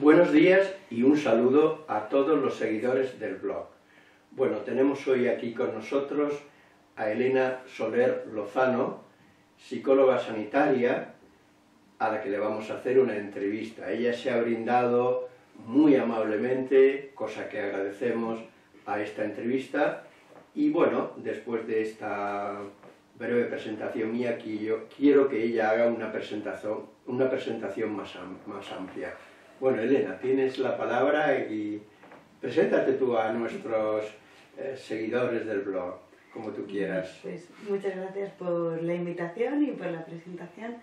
Buenos días y un saludo a todos los seguidores del blog. Bueno, tenemos hoy aquí con nosotros a Elena Soler Lozano, psicóloga sanitaria, a la que le vamos a hacer una entrevista. Ella se ha brindado muy amablemente, cosa que agradecemos, a esta entrevista. Y bueno, después de esta breve presentación mía, aquí yo quiero que ella haga una presentación más amplia. Bueno, Elena, tienes la palabra y preséntate tú a nuestros seguidores del blog, como tú quieras. Pues muchas gracias por la invitación y por la presentación.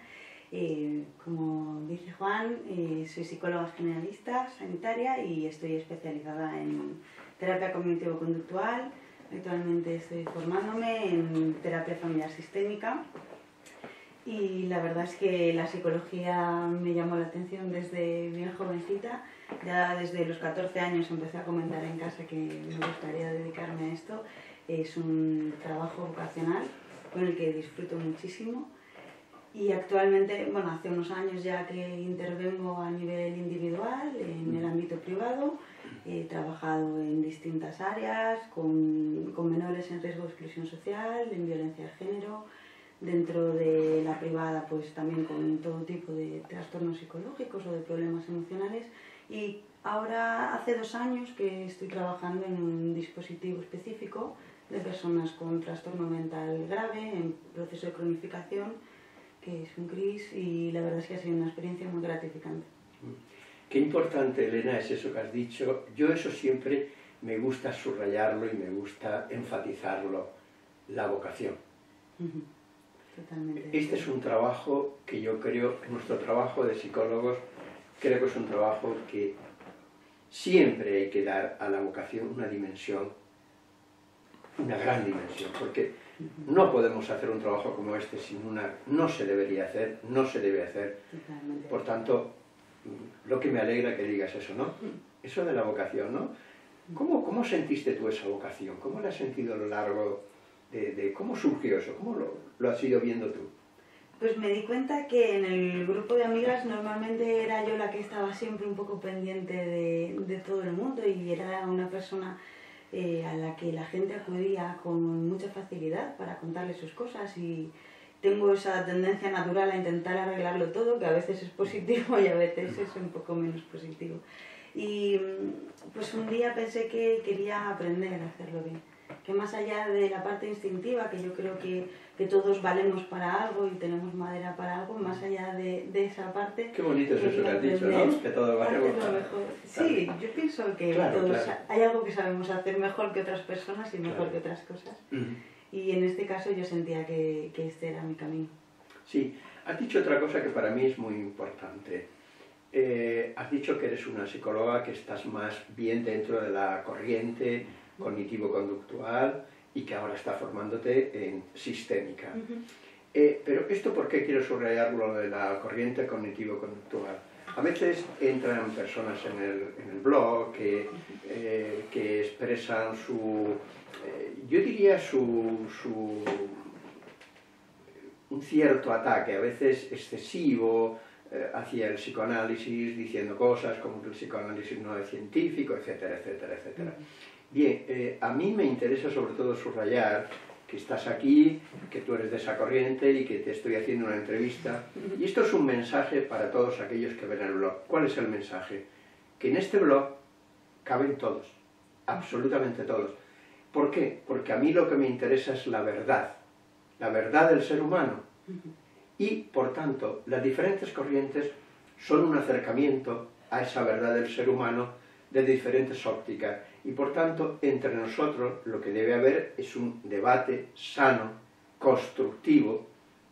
Como dice Juan, soy psicóloga generalista, sanitaria, y estoy especializada en terapia cognitivo-conductual. Actualmente estoy formándome en terapia familiar sistémica. Y la verdad es que la psicología me llamó la atención desde bien jovencita. Ya desde los 14 años empecé a comentar en casa que me gustaría dedicarme a esto. Es un trabajo vocacional con el que disfruto muchísimo. Y actualmente, bueno, hace unos años ya que intervengo a nivel individual, en el ámbito privado. He trabajado en distintas áreas, con menores en riesgo de exclusión social, en violencia de género. Dentro de la privada, pues también con todo tipo de trastornos psicológicos o de problemas emocionales. Y ahora hace 2 años que estoy trabajando en un dispositivo específico de personas con trastorno mental grave en proceso de cronificación, que es un CRIS, y la verdad es que ha sido una experiencia muy gratificante. Qué importante, Elena, es eso que has dicho. Yo eso siempre me gusta subrayarlo y me gusta enfatizarlo, la vocación. Totalmente. Este es un trabajo que yo creo, nuestro trabajo de psicólogos, creo que es un trabajo que siempre hay que dar a la vocación una dimensión, una gran dimensión, porque no podemos hacer un trabajo como este sin una, no se debería hacer, no se debe hacer. Totalmente. Por tanto, lo que me alegra que digas eso, ¿no? Eso de la vocación, ¿no? ¿Cómo sentiste tú esa vocación? ¿Cómo la has sentido a lo largo de cómo surgió eso? ¿Cómo lo has ido viendo tú? Pues me di cuenta que en el grupo de amigas normalmente era yo la que estaba siempre un poco pendiente de todo el mundo, y era una persona a la que la gente acudía con mucha facilidad para contarle sus cosas, y tengo esa tendencia natural a intentar arreglarlo todo, que a veces es positivo y a veces es un poco menos positivo. Y pues un día pensé que quería aprender a hacerlo bien, que más allá de la parte instintiva, que yo creo que todos valemos para algo y tenemos madera para algo, más allá de esa parte... Qué bonito es eso que has dicho, ¿no? Que todos valemos para algo. Sí, yo pienso que todos hay algo que sabemos hacer mejor que otras personas y mejor que otras cosas. Y en este caso yo sentía que este era mi camino. Sí, has dicho otra cosa que para mí es muy importante. Has dicho que eres una psicóloga que estás más bien dentro de la corriente cognitivo-conductual y que ahora está formándote en sistémica. Pero esto, ¿por qué quiero subrayarlo de la corriente cognitivo-conductual? A veces entran personas en el blog que expresan su... yo diría un cierto ataque, a veces excesivo, hacia el psicoanálisis, diciendo cosas como que el psicoanálisis no es científico, etcétera, etcétera, etcétera. Bien, a mí me interesa sobre todo subrayar que estás aquí, que tú eres de esa corriente y que te estoy haciendo una entrevista. Y esto es un mensaje para todos aquellos que ven el blog. ¿Cuál es el mensaje? Que en este blog caben todos, absolutamente todos. ¿Por qué? Porque a mí lo que me interesa es la verdad del ser humano. Y, por tanto, las diferentes corrientes son un acercamiento a esa verdad del ser humano desde diferentes ópticas. Y por tanto, entre nosotros lo que debe haber es un debate sano, constructivo,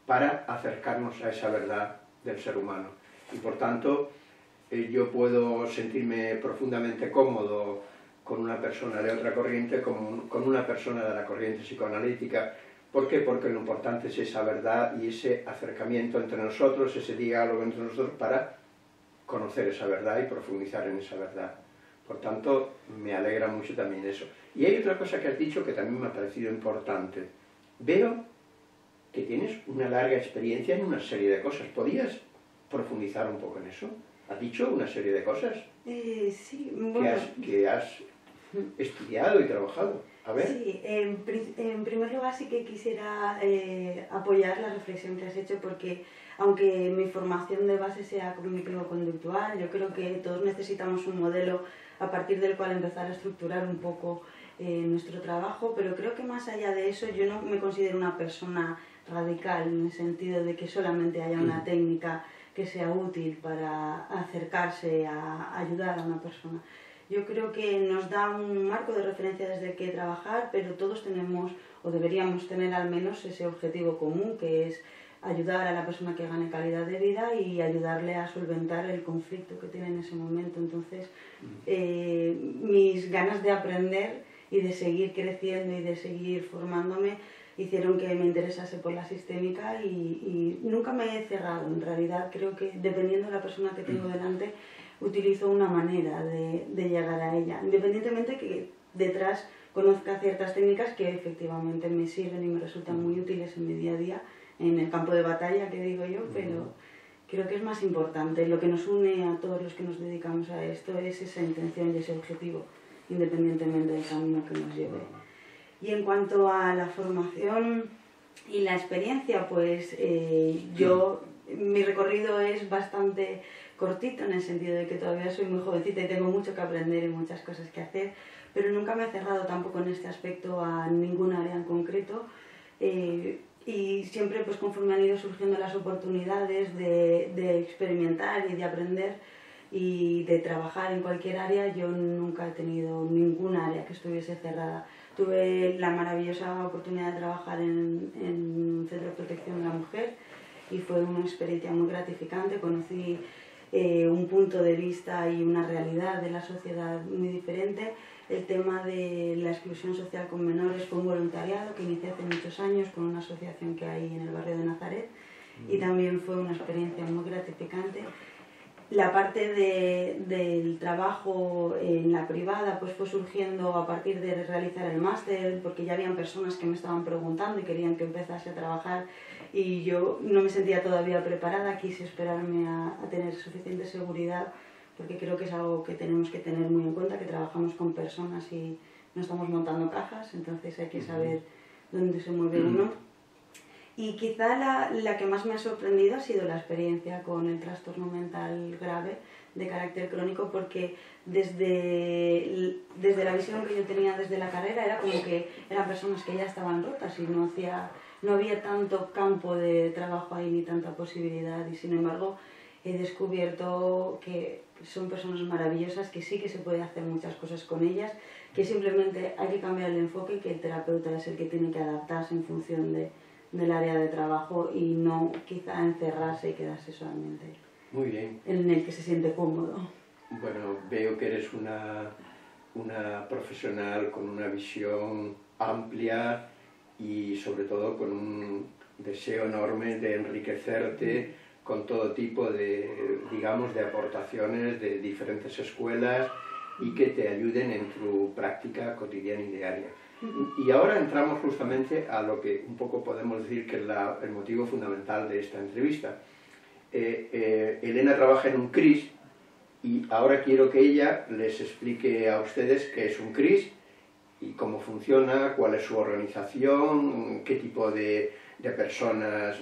para acercarnos a esa verdad del ser humano. Y por tanto, yo puedo sentirme profundamente cómodo con una persona de otra corriente, con una persona de la corriente psicoanalítica. ¿Por qué? Porque lo importante es esa verdad y ese acercamiento entre nosotros, ese diálogo entre nosotros para conocer esa verdad y profundizar en esa verdad. Por tanto, me alegra mucho también eso. Y hay otra cosa que has dicho que también me ha parecido importante. Veo que tienes una larga experiencia en una serie de cosas. ¿Podías profundizar un poco en eso? ¿Has dicho una serie de cosas? Sí, bueno. Que has estudiado y trabajado. A ver. Sí, en primer lugar sí que quisiera apoyar la reflexión que has hecho, porque aunque mi formación de base sea cognitivo-conductual, yo creo que todos necesitamos un modelo a partir del cual empezar a estructurar un poco nuestro trabajo, pero creo que más allá de eso yo no me considero una persona radical en el sentido de que solamente haya una técnica que sea útil para acercarse a ayudar a una persona. Yo creo que nos da un marco de referencia desde el que trabajar, pero todos tenemos, o deberíamos tener al menos, ese objetivo común, que es ayudar a la persona que gane calidad de vida y ayudarle a solventar el conflicto que tiene en ese momento. Entonces, mis ganas de aprender y de seguir creciendo y de seguir formándome hicieron que me interesase por la sistémica y nunca me he cerrado. En realidad, creo que dependiendo de la persona que tengo delante, utilizo una manera de llegar a ella, independientemente que detrás conozca ciertas técnicas que efectivamente me sirven y me resultan muy útiles en mi día a día, en el campo de batalla, que digo yo, pero creo que es más importante. Lo que nos une a todos los que nos dedicamos a esto es esa intención y ese objetivo, independientemente del camino que nos lleve. Y en cuanto a la formación y la experiencia, pues mi recorrido es bastante cortito, en el sentido de que todavía soy muy jovencita y tengo mucho que aprender y muchas cosas que hacer, pero nunca me he cerrado tampoco en este aspecto a ningún área en concreto, y siempre, pues conforme han ido surgiendo las oportunidades de experimentar y de aprender y de trabajar en cualquier área, yo nunca he tenido ningún área que estuviese cerrada. Tuve la maravillosa oportunidad de trabajar en un centro de protección de la mujer y fue una experiencia muy gratificante. Conocí un punto de vista y una realidad de la sociedad muy diferente. El tema de la exclusión social con menores fue un voluntariado que inicié hace muchos años con una asociación que hay en el barrio de Nazaret y también fue una experiencia muy gratificante. La parte del trabajo en la privada pues fue surgiendo a partir de realizar el máster, porque ya habían personas que me estaban preguntando y querían que empezase a trabajar y yo no me sentía todavía preparada. Quise esperarme a tener suficiente seguridad, porque creo que es algo que tenemos que tener muy en cuenta, que trabajamos con personas y no estamos montando cajas, entonces hay que saber dónde se mueve uno. Y quizá la que más me ha sorprendido ha sido la experiencia con el trastorno mental grave de carácter crónico, porque desde la visión que yo tenía desde la carrera era como que eran personas que ya estaban rotas y no había tanto campo de trabajo ahí ni tanta posibilidad, y sin embargo he descubierto que son personas maravillosas, que sí que se puede hacer muchas cosas con ellas, que simplemente hay que cambiar el enfoque y que el terapeuta es el que tiene que adaptarse en función del área de trabajo y no quizá encerrarse y quedarse solamente muy bien en el que se siente cómodo. Bueno, veo que eres una profesional con una visión amplia y sobre todo con un deseo enorme de enriquecerte con todo tipo de, digamos, de aportaciones de diferentes escuelas y que te ayuden en tu práctica cotidiana y diaria. Y ahora entramos justamente a lo que un poco podemos decir que es el motivo fundamental de esta entrevista. Elena trabaja en un CRIS y ahora quiero que ella les explique a ustedes qué es un CRIS y cómo funciona, cuál es su organización, qué tipo de personas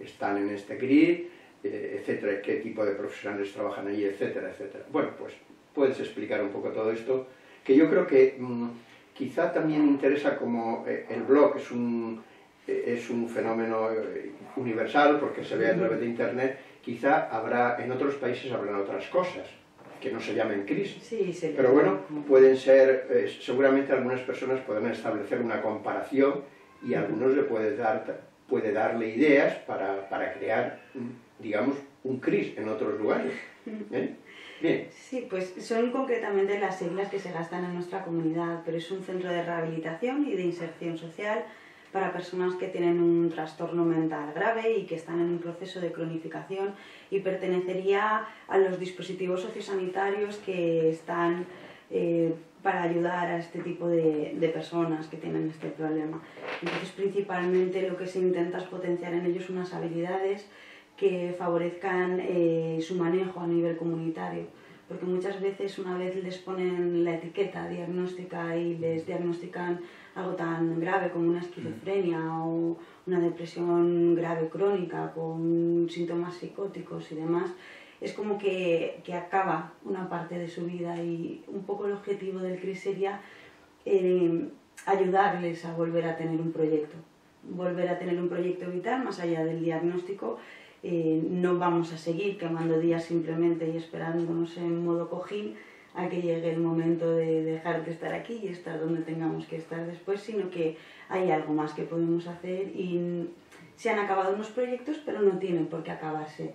están en este CRIS, etcétera, qué tipo de profesionales trabajan allí, etcétera, etcétera. Bueno, pues puedes explicar un poco todo esto, que yo creo que... quizá también interesa, como el blog es un fenómeno universal porque se ve a través de Internet, quizá en otros países habrán otras cosas que no se llamen CRIS. Sí, pero bueno, pueden ser, seguramente algunas personas podrán establecer una comparación y a algunos le puede darle ideas para crear, digamos, un CRIS en otros lugares. Bien. Sí, pues son concretamente las siglas que se gastan en nuestra comunidad, pero es un centro de rehabilitación y de inserción social para personas que tienen un trastorno mental grave y que están en un proceso de cronificación, y pertenecería a los dispositivos sociosanitarios que están para ayudar a este tipo de personas que tienen este problema. Entonces, principalmente lo que se intenta es potenciar en ellos unas habilidades que favorezcan su manejo a nivel comunitario, porque muchas veces una vez les ponen la etiqueta diagnóstica y les diagnostican algo tan grave como una esquizofrenia o una depresión grave crónica con síntomas psicóticos y demás, es como que acaba una parte de su vida, y un poco el objetivo del CRIS sería ayudarles a volver a tener un proyecto, vital más allá del diagnóstico. No vamos a seguir quemando días simplemente y esperándonos en modo cojín a que llegue el momento de dejar de estar aquí y estar donde tengamos que estar después, sino que hay algo más que podemos hacer, y se han acabado unos proyectos, pero no tienen por qué acabarse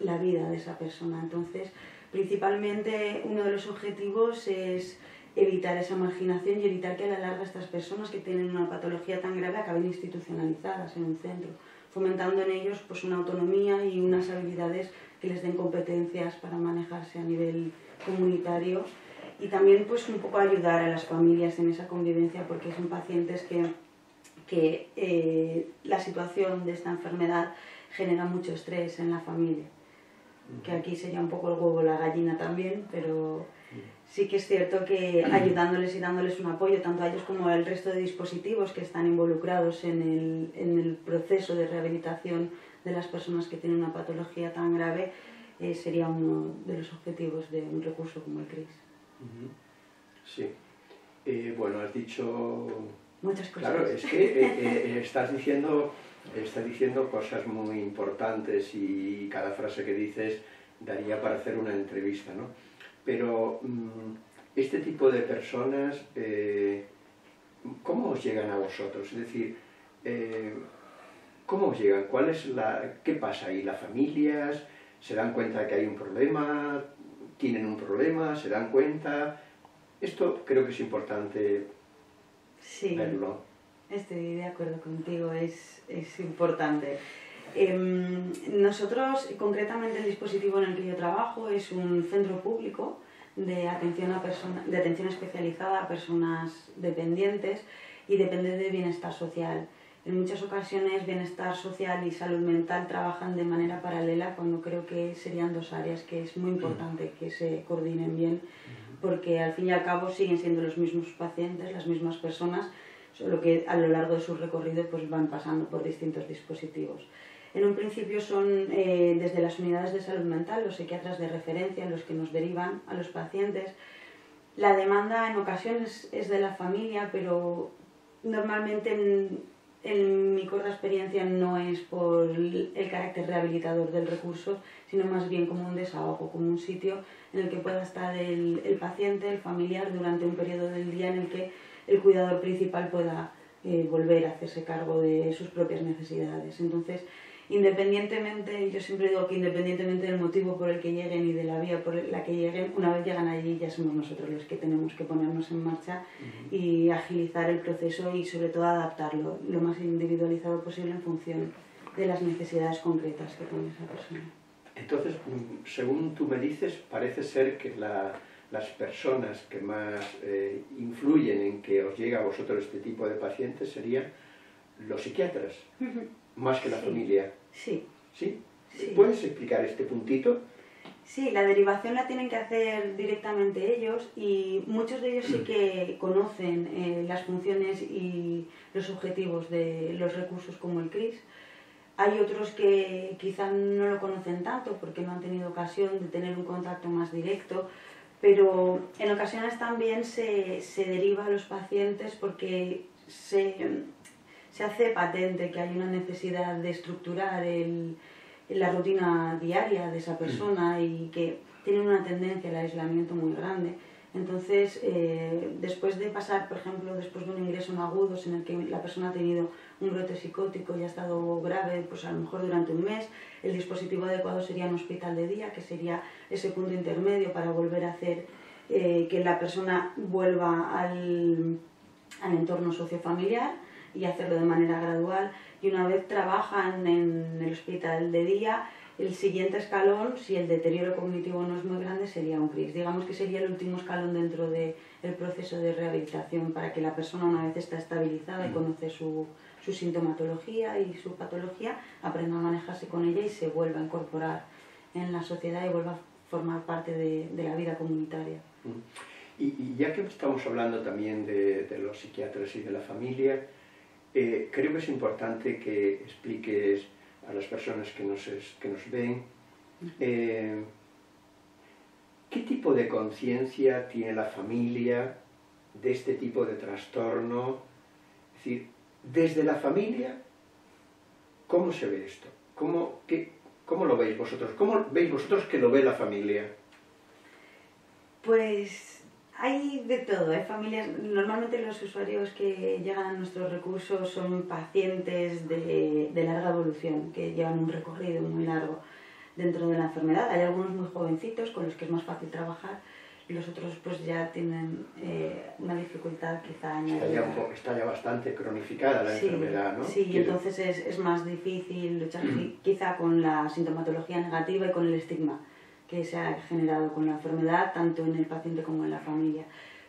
la vida de esa persona. Entonces, principalmente uno de los objetivos es evitar esa marginación y evitar que a la larga estas personas que tienen una patología tan grave acaben institucionalizadas en un centro, fomentando en ellos pues una autonomía y unas habilidades que les den competencias para manejarse a nivel comunitario, y también pues un poco ayudar a las familias en esa convivencia, porque son pacientes que la situación de esta enfermedad genera mucho estrés en la familia, que aquí sería un poco el huevo la gallina también, pero sí que es cierto que ayudándoles y dándoles un apoyo tanto a ellos como al resto de dispositivos que están involucrados en el proceso de rehabilitación de las personas que tienen una patología tan grave, sería uno de los objetivos de un recurso como el CRIS. Sí. Bueno, has dicho... muchas cosas. Claro, es que estás diciendo cosas muy importantes, y cada frase que dices daría para hacer una entrevista, ¿no? Pero este tipo de personas, ¿cómo os llegan a vosotros? Es decir, ¿cómo os llegan? ¿Cuál es la, qué pasa ahí? ¿Las familias se dan cuenta que hay un problema? ¿Tienen un problema? ¿Se dan cuenta? Esto creo que es importante verlo. Estoy de acuerdo contigo, es importante. Nosotros, concretamente el dispositivo en el que yo trabajo, es un centro público de atención, especializada a personas dependientes, y depende de bienestar social. En muchas ocasiones bienestar social y salud mental trabajan de manera paralela, cuando creo que serían dos áreas que es muy importante que se coordinen bien, porque al fin y al cabo siguen siendo los mismos pacientes, las mismas personas, solo que a lo largo de su recorrido pues van pasando por distintos dispositivos. En un principio son desde las unidades de salud mental, los psiquiatras de referencia, los que nos derivan a los pacientes. La demanda en ocasiones es de la familia, pero normalmente en mi corta experiencia no es por el carácter rehabilitador del recurso, sino más bien como un desahogo, como un sitio en el que pueda estar el paciente, el familiar, durante un periodo del día en el que el cuidador principal pueda volver a hacerse cargo de sus propias necesidades. Entonces, independientemente, yo siempre digo que independientemente del motivo por el que lleguen y de la vía por la que lleguen, una vez llegan allí ya somos nosotros los que tenemos que ponernos en marcha y agilizar el proceso, y sobre todo adaptarlo lo más individualizado posible en función de las necesidades concretas que tiene esa persona. Entonces, según tú me dices, parece ser que las personas que más influyen en que os llegue a vosotros este tipo de pacientes serían los psiquiatras, más que la familia. Sí. ¿Sí? Sí. ¿Puedes explicar este puntito? Sí, la derivación la tienen que hacer directamente ellos, y muchos de ellos sí que conocen las funciones y los objetivos de los recursos como el CRIS. Hay otros que quizás no lo conocen tanto porque no han tenido ocasión de tener un contacto más directo, pero en ocasiones también se deriva a los pacientes porque se hace patente que hay una necesidad de estructurar la rutina diaria de esa persona, y que tienen una tendencia al aislamiento muy grande. Entonces, después de pasar, por ejemplo, después de un ingreso en agudos en el que la persona ha tenido un brote psicótico y ha estado grave, pues a lo mejor durante un mes, el dispositivo adecuado sería un hospital de día, que sería ese punto intermedio para volver a hacer que la persona vuelva al entorno sociofamiliar, y hacerlo de manera gradual. Y una vez trabajan en el hospital de día, El siguiente escalón, si el deterioro cognitivo no es muy grande, sería un CRIS. Digamos que sería el último escalón dentro del proceso de rehabilitación para que la persona, una vez está estabilizada y conoce su sintomatología y su patología, aprenda a manejarse con ella y se vuelva a incorporar en la sociedad y vuelva a formar parte de la vida comunitaria. Y ya que estamos hablando también de los psiquiatras y de la familia, creo que es importante que expliques a las personas que nos ven, ¿qué tipo de conciencia tiene la familia de este tipo de trastorno? Es decir, desde la familia, ¿cómo se ve esto? ¿Cómo lo veis vosotros? ¿Cómo veis vosotros que lo ve la familia? Pues hay de todo, ¿eh? Familias, normalmente los usuarios que llegan a nuestros recursos son pacientes de larga evolución, que llevan un recorrido muy largo dentro de la enfermedad. Hay algunos muy jovencitos con los que es más fácil trabajar, y los otros pues ya tienen una dificultad quizá añadida. Está ya bastante cronificada la enfermedad, ¿no? Sí, entonces es más difícil luchar quizá con la sintomatología negativa y con el estigma que se ha generado con la enfermedad, tanto en el paciente como en la familia.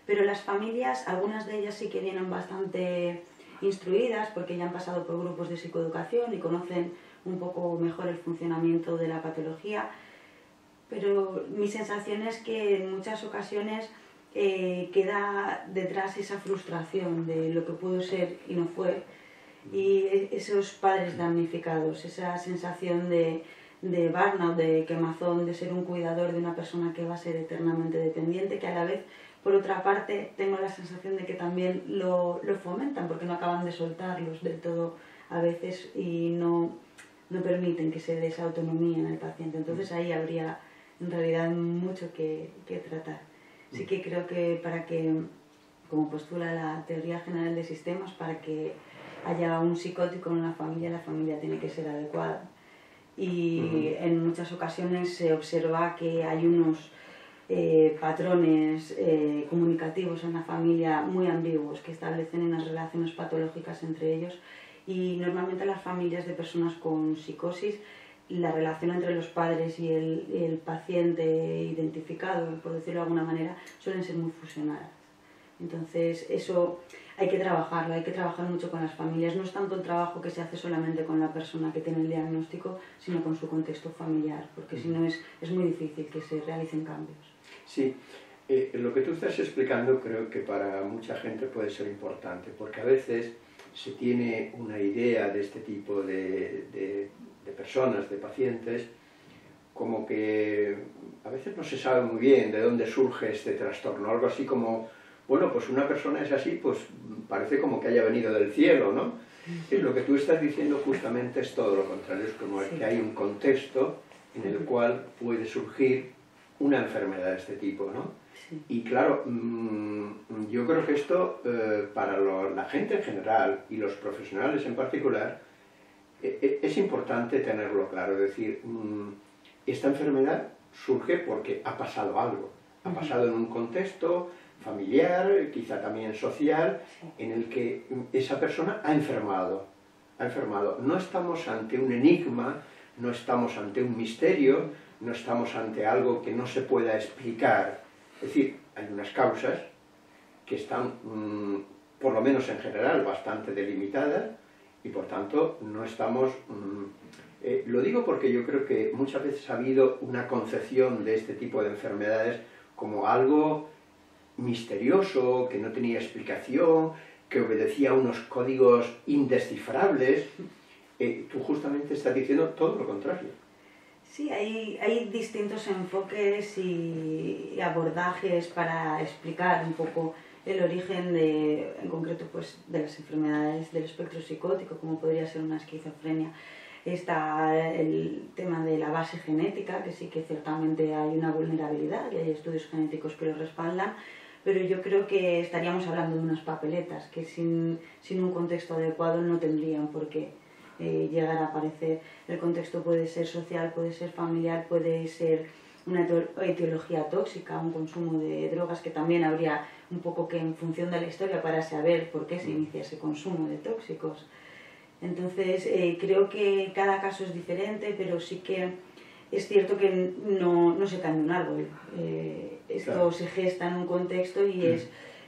Pero las familias, algunas de ellas sí que vienen bastante instruidas porque ya han pasado por grupos de psicoeducación y conocen un poco mejor el funcionamiento de la patología, pero mi sensación es que en muchas ocasiones queda detrás esa frustración de lo que pudo ser y no fue, y esos padres damnificados, esa sensación de burnout, de quemazón, de ser un cuidador de una persona que va a ser eternamente dependiente, que a la vez, por otra parte, tengo la sensación de que también lo fomentan, porque no acaban de soltarlos del todo a veces y no permiten que se dé esa autonomía en el paciente. Entonces ahí habría en realidad mucho que tratar. Así que creo que para que, como postula la teoría general de sistemas, para que haya un psicótico en la familia tiene que ser adecuada. Y en muchas ocasiones se observa que hay unos patrones comunicativos en la familia muy ambiguos que establecen unas relaciones patológicas entre ellos, y normalmente las familias de personas con psicosis, la relación entre los padres y el paciente identificado, por decirlo de alguna manera, suelen ser muy fusionadas. Entonces eso hay que trabajarlo, hay que trabajar mucho con las familias. No es tanto el trabajo que se hace solamente con la persona que tiene el diagnóstico, sino con su contexto familiar, porque si no es muy difícil que se realicen cambios. Sí, lo que tú estás explicando creo que para mucha gente puede ser importante, porque a veces se tiene una idea de este tipo de personas, de pacientes, como que a veces no se sabe muy bien de dónde surge este trastorno, algo así como, bueno, pues una persona es así, pues parece como que haya venido del cielo, ¿no? Sí. Lo que tú estás diciendo justamente es todo lo contrario, es como sí, que hay un contexto en el cual puede surgir una enfermedad de este tipo, ¿no? Sí. Y claro, yo creo que esto para la gente en general y los profesionales en particular es importante tenerlo claro, es decir, esta enfermedad surge porque ha pasado algo, ha pasado en un contexto familiar, quizá también social, en el que esa persona ha enfermado. No estamos ante un enigma, no estamos ante un misterio, no estamos ante algo que no se pueda explicar. Es decir, hay unas causas que están, por lo menos en general, bastante delimitadas y por tanto no estamos... lo digo porque yo creo que muchas veces ha habido una concepción de este tipo de enfermedades como algo misterioso, que no tenía explicación, que obedecía a unos códigos indescifrables. Tú justamente estás diciendo todo lo contrario. Sí, hay distintos enfoques y abordajes para explicar un poco el origen en concreto pues, de las enfermedades del espectro psicótico, como podría ser una esquizofrenia. Está el tema de la base genética, que sí que ciertamente hay una vulnerabilidad y hay estudios genéticos que lo respaldan, pero yo creo que estaríamos hablando de unas papeletas que sin un contexto adecuado no tendrían por qué llegar a aparecer. El contexto puede ser social, puede ser familiar, puede ser una etiología tóxica, un consumo de drogas, que también habría un poco que en función de la historia para saber por qué se inicia ese consumo de tóxicos. Entonces creo que cada caso es diferente, pero sí que es cierto que no se cae de un árbol. Esto claro. Se gesta en un contexto y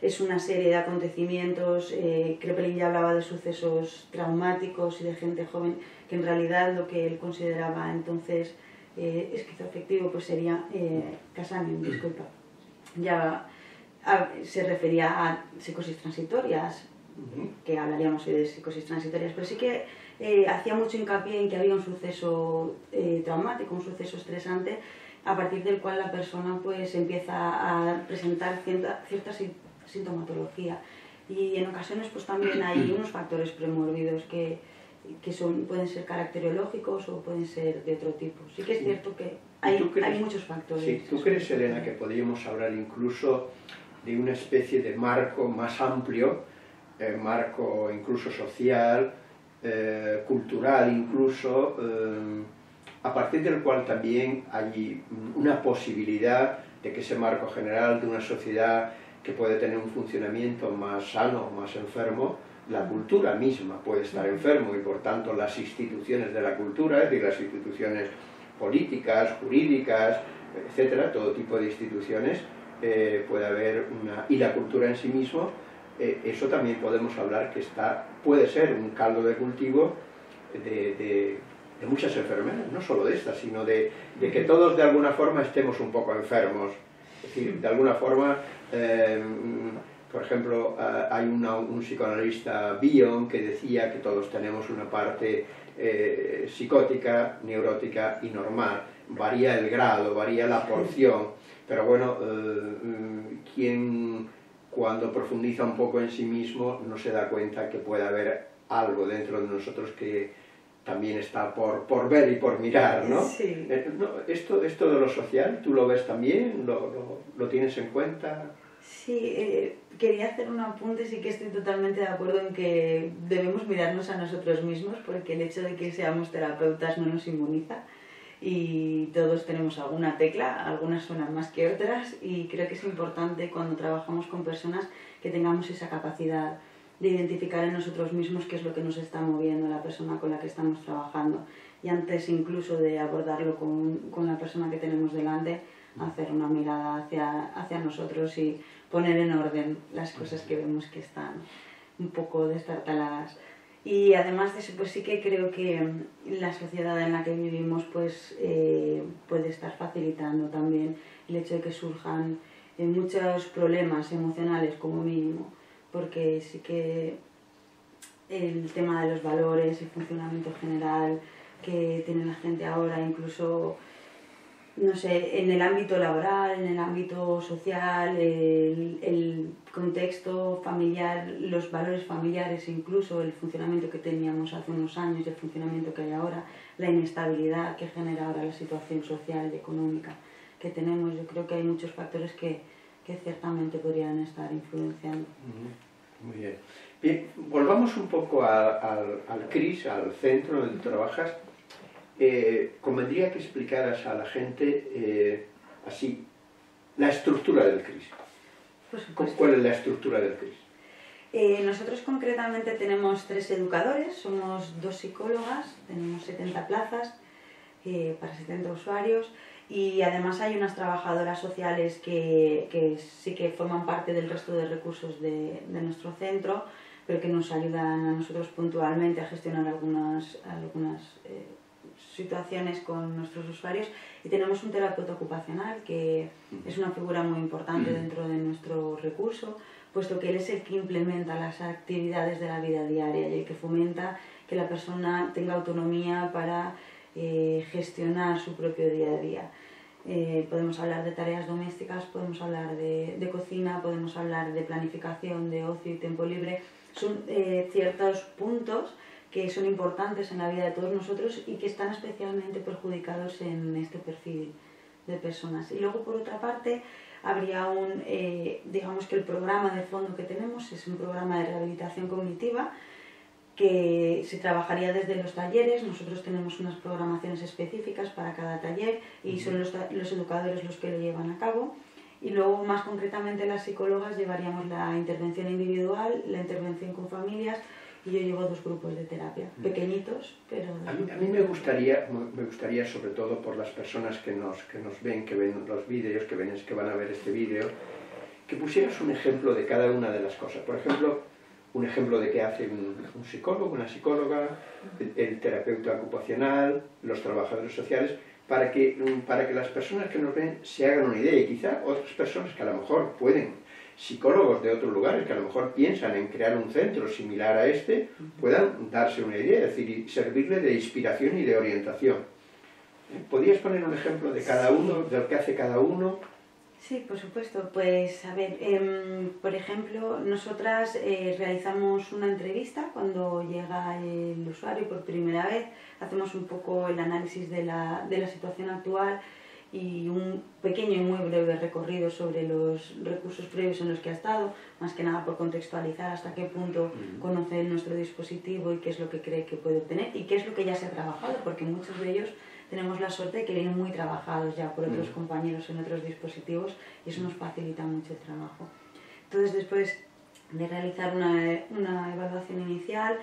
es una serie de acontecimientos. Crepelin ya hablaba de sucesos traumáticos y de gente joven, que en realidad lo que él consideraba entonces esquizoafectivo pues sería Cassanion, disculpa. Ya se refería a psicosis transitorias, que hablaríamos hoy de psicosis transitorias, pero sí que hacía mucho hincapié en que había un suceso traumático, un suceso estresante, a partir del cual la persona pues empieza a presentar cierta sintomatología. Y en ocasiones pues también hay unos factores premórbidos que pueden ser caracteriológicos o pueden ser de otro tipo. Sí que es cierto que hay muchos factores. Sí, ¿tú crees, Elena, que podríamos hablar incluso de una especie de marco más amplio, marco incluso social, cultural incluso, a partir del cual también hay una posibilidad de que ese marco general de una sociedad que puede tener un funcionamiento más sano o más enfermo, la cultura misma puede estar enfermo y por tanto las instituciones de la cultura, es decir, las instituciones políticas, jurídicas, etcétera, todo tipo de instituciones, puede haber una... y la cultura en sí mismo, eso también podemos hablar que puede ser un caldo de cultivo de muchas enfermedades, no solo de estas, sino de que todos de alguna forma estemos un poco enfermos. Es decir, de alguna forma, por ejemplo, hay un psicoanalista, Bion, que decía que todos tenemos una parte psicótica, neurótica y normal. Varía el grado, varía la porción, pero bueno, quien cuando profundiza un poco en sí mismo no se da cuenta que puede haber algo dentro de nosotros que también está por ver y por mirar, ¿no? Sí. Esto de lo social, ¿tú lo ves también? ¿Lo tienes en cuenta? Sí, quería hacer un apunte, sí que estoy totalmente de acuerdo en que debemos mirarnos a nosotros mismos, porque el hecho de que seamos terapeutas no nos inmuniza y todos tenemos alguna tecla, algunas suenan más que otras, y creo que es importante cuando trabajamos con personas que tengamos esa capacidad de identificar en nosotros mismos qué es lo que nos está moviendo la persona con la que estamos trabajando, y antes incluso de abordarlo con la persona que tenemos delante, hacer una mirada hacia nosotros y poner en orden las cosas que vemos que están un poco destartaladas. Y además de eso, pues sí que creo que la sociedad en la que vivimos pues, puede estar facilitando también el hecho de que surjan muchos problemas emocionales como mínimo, porque sí que el tema de los valores, el funcionamiento general que tiene la gente ahora, incluso, no sé, en el ámbito laboral, en el ámbito social, el contexto familiar, los valores familiares, incluso el funcionamiento que teníamos hace unos años, el funcionamiento que hay ahora, la inestabilidad que genera ahora la situación social y económica que tenemos. Yo creo que hay muchos factores que ciertamente podrían estar influenciando. Muy bien. Bien, volvamos un poco al CRIS, al centro donde tú trabajas. Convendría que explicaras a la gente así la estructura del CRIS. Por supuesto. ¿Cuál es la estructura del CRIS? Nosotros concretamente tenemos 3 educadores, somos 2 psicólogas, tenemos 70 plazas para 70 usuarios. Y además hay unas trabajadoras sociales que sí que forman parte del resto de recursos de nuestro centro, pero que nos ayudan a nosotros puntualmente a gestionar algunas situaciones con nuestros usuarios. Y tenemos un terapeuta ocupacional, que es una figura muy importante dentro de nuestro recurso, puesto que él es el que implementa las actividades de la vida diaria y el que fomenta que la persona tenga autonomía para gestionar su propio día a día. Podemos hablar de tareas domésticas, podemos hablar de cocina, podemos hablar de planificación, de ocio y tiempo libre. Son ciertos puntos que son importantes en la vida de todos nosotros y que están especialmente perjudicados en este perfil de personas. Y luego, por otra parte, habría digamos que el programa de fondo que tenemos es un programa de rehabilitación cognitiva, que se trabajaría desde los talleres. Nosotros tenemos unas programaciones específicas para cada taller y son los educadores los que lo llevan a cabo. Y luego, más concretamente, las psicólogas llevaríamos la intervención individual, la intervención con familias Y yo llevo dos grupos de terapia, pequeñitos, pero... A mí me gustaría, sobre todo por las personas que nos ven, que ven los vídeos, que van a ver este vídeo, que pusieras un ejemplo de cada una de las cosas. Por ejemplo, un ejemplo de qué hace un psicólogo, una psicóloga, el terapeuta ocupacional, los trabajadores sociales, para que las personas que nos ven se hagan una idea. Y quizá otras personas que a lo mejor pueden... psicólogos de otros lugares que a lo mejor piensan en crear un centro similar a este, puedan darse una idea, es decir, servirle de inspiración y de orientación. ¿Podrías poner un ejemplo de cada uno, de lo que hace cada uno? Sí, por supuesto. Pues, a ver, por ejemplo, nosotras realizamos una entrevista cuando llega el usuario por primera vez, hacemos un poco el análisis de la situación actual, y un pequeño y muy breve recorrido sobre los recursos previos en los que ha estado, más que nada por contextualizar hasta qué punto conoce nuestro dispositivo y qué es lo que cree que puede obtener y qué es lo que ya se ha trabajado, porque muchos de ellos tenemos la suerte de que vienen muy trabajados ya por otros compañeros en otros dispositivos y eso nos facilita mucho el trabajo. Entonces, después de realizar una evaluación inicial,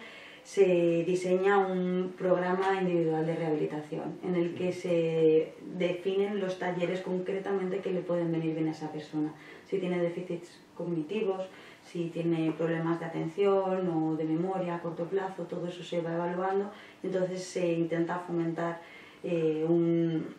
se diseña un programa individual de rehabilitación en el que se definen los talleres concretamente que le pueden venir bien a esa persona. Si tiene déficits cognitivos, si tiene problemas de atención o de memoria a corto plazo, todo eso se va evaluando. Entonces se intenta fomentar un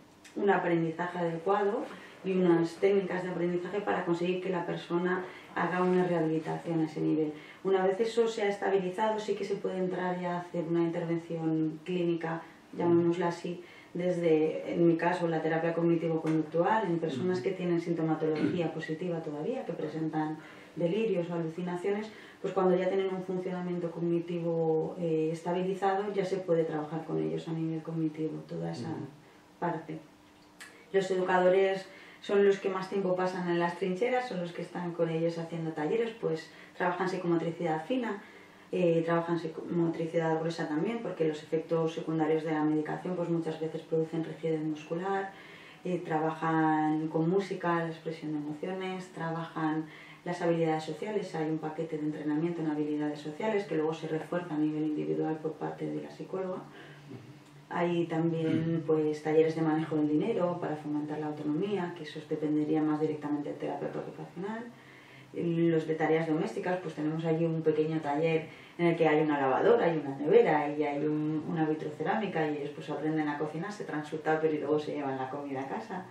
aprendizaje adecuado y unas técnicas de aprendizaje para conseguir que la persona haga una rehabilitación a ese nivel. Una vez eso se ha estabilizado, sí que se puede entrar ya a hacer una intervención clínica, llamémosla así, desde, en mi caso, la terapia cognitivo-conductual, en personas que tienen sintomatología positiva todavía, que presentan delirios o alucinaciones, pues cuando ya tienen un funcionamiento cognitivo estabilizado, ya se puede trabajar con ellos a nivel cognitivo, toda esa parte. Los educadores son los que más tiempo pasan en las trincheras, son los que están con ellos haciendo talleres, pues trabajan psicomotricidad fina, trabajan psicomotricidad gruesa también, porque los efectos secundarios de la medicación pues muchas veces producen rigidez muscular, trabajan con música, la expresión de emociones, trabajan las habilidades sociales, hay un paquete de entrenamiento en habilidades sociales que luego se refuerza a nivel individual por parte de la psicóloga. Hay también pues, talleres de manejo del dinero para fomentar la autonomía, que eso dependería más directamente de terapeuta ocupacional. Los de tareas domésticas, pues tenemos allí un pequeño taller en el que hay una lavadora, hay una nevera y hay una vitrocerámica y ellos pues, aprenden a cocinar, se traen su tupper y luego se llevan la comida a casa.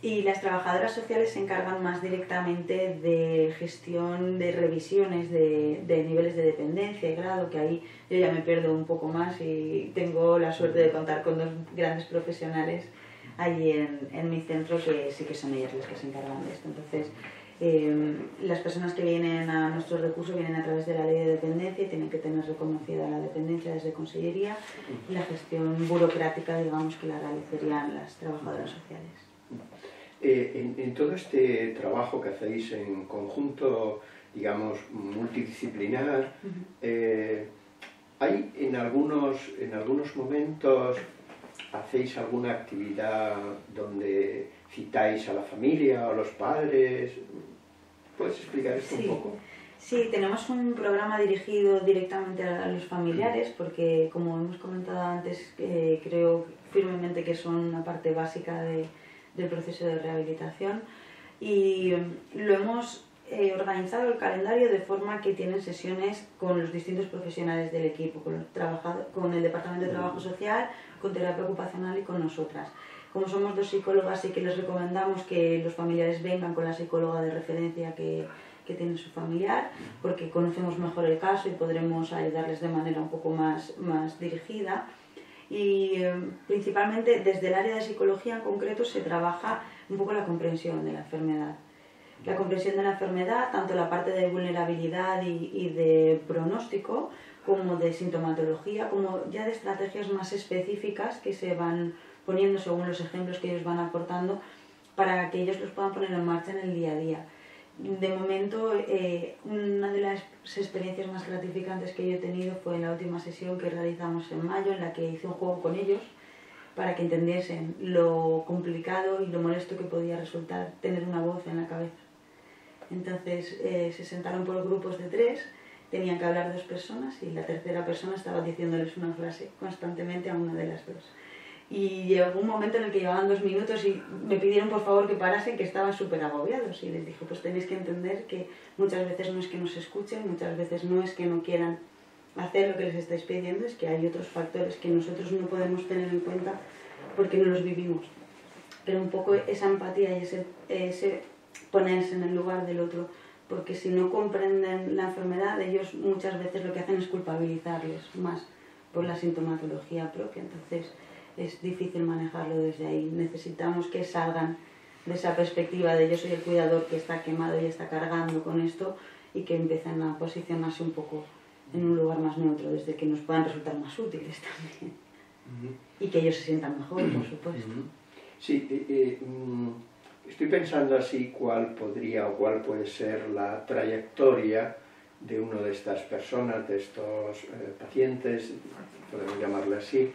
Y las trabajadoras sociales se encargan más directamente de gestión de revisiones de niveles de dependencia y grado, que ahí yo ya me pierdo un poco más y tengo la suerte de contar con dos grandes profesionales allí en mi centro que sí que son ellas las que se encargan de esto. Entonces, las personas que vienen a nuestros recursos vienen a través de la ley de dependencia y tienen que tener reconocida la dependencia desde Consellería y la gestión burocrática, digamos, que la realizarían las trabajadoras sociales. En todo este trabajo que hacéis en conjunto, digamos, multidisciplinar, ¿hay en algunos momentos hacéis alguna actividad donde citáis a la familia o a los padres? ¿Puedes explicar esto un poco? Sí, tenemos un programa dirigido directamente a los familiares porque, como hemos comentado antes, creo firmemente que son una parte básica del proceso de rehabilitación y lo hemos organizado el calendario de forma que tienen sesiones con los distintos profesionales del equipo, con el Departamento de Trabajo Social, con terapia ocupacional y con nosotras. Como somos dos psicólogas, sí que les recomendamos que los familiares vengan con la psicóloga de referencia que tiene su familiar, porque conocemos mejor el caso y podremos ayudarles de manera un poco más dirigida. Y principalmente desde el área de psicología en concreto se trabaja un poco la comprensión de la enfermedad. La comprensión de la enfermedad, tanto la parte de vulnerabilidad y de pronóstico, como de sintomatología, como ya de estrategias más específicas que se van poniendo según los ejemplos que ellos van aportando para que ellos los puedan poner en marcha en el día a día. De momento, una de las experiencias más gratificantes que yo he tenido fue en la última sesión que realizamos en mayo, en la que hice un juego con ellos para que entendiesen lo complicado y lo molesto que podía resultar tener una voz en la cabeza. Entonces se sentaron por grupos de tres tenían que hablar dos personas y la tercera persona estaba diciéndoles una frase constantemente a una de las dos. Y llegó un momento en el que llevaban 2 minutos y me pidieron por favor que parasen, que estaban súper agobiados, y les dije, pues tenéis que entender que muchas veces no es que nos escuchen, muchas veces no es que no quieran hacer lo que les estáis pidiendo, es que hay otros factores que nosotros no podemos tener en cuenta porque no los vivimos. Pero un poco esa empatía y ese ponerse en el lugar del otro, porque si no comprenden la enfermedad, ellos muchas veces lo que hacen es culpabilizarles más por la sintomatología propia, entonces es difícil manejarlo desde ahí. Necesitamos que salgan de esa perspectiva de yo soy el cuidador que está quemado y está cargando con esto, y que empiecen a posicionarse un poco en un lugar más neutro, desde que nos puedan resultar más útiles también. Y que ellos se sientan mejor, por supuesto. Sí, estoy pensando así cuál podría o cuál puede ser la trayectoria de una de estas personas, de estos pacientes, podemos llamarle así,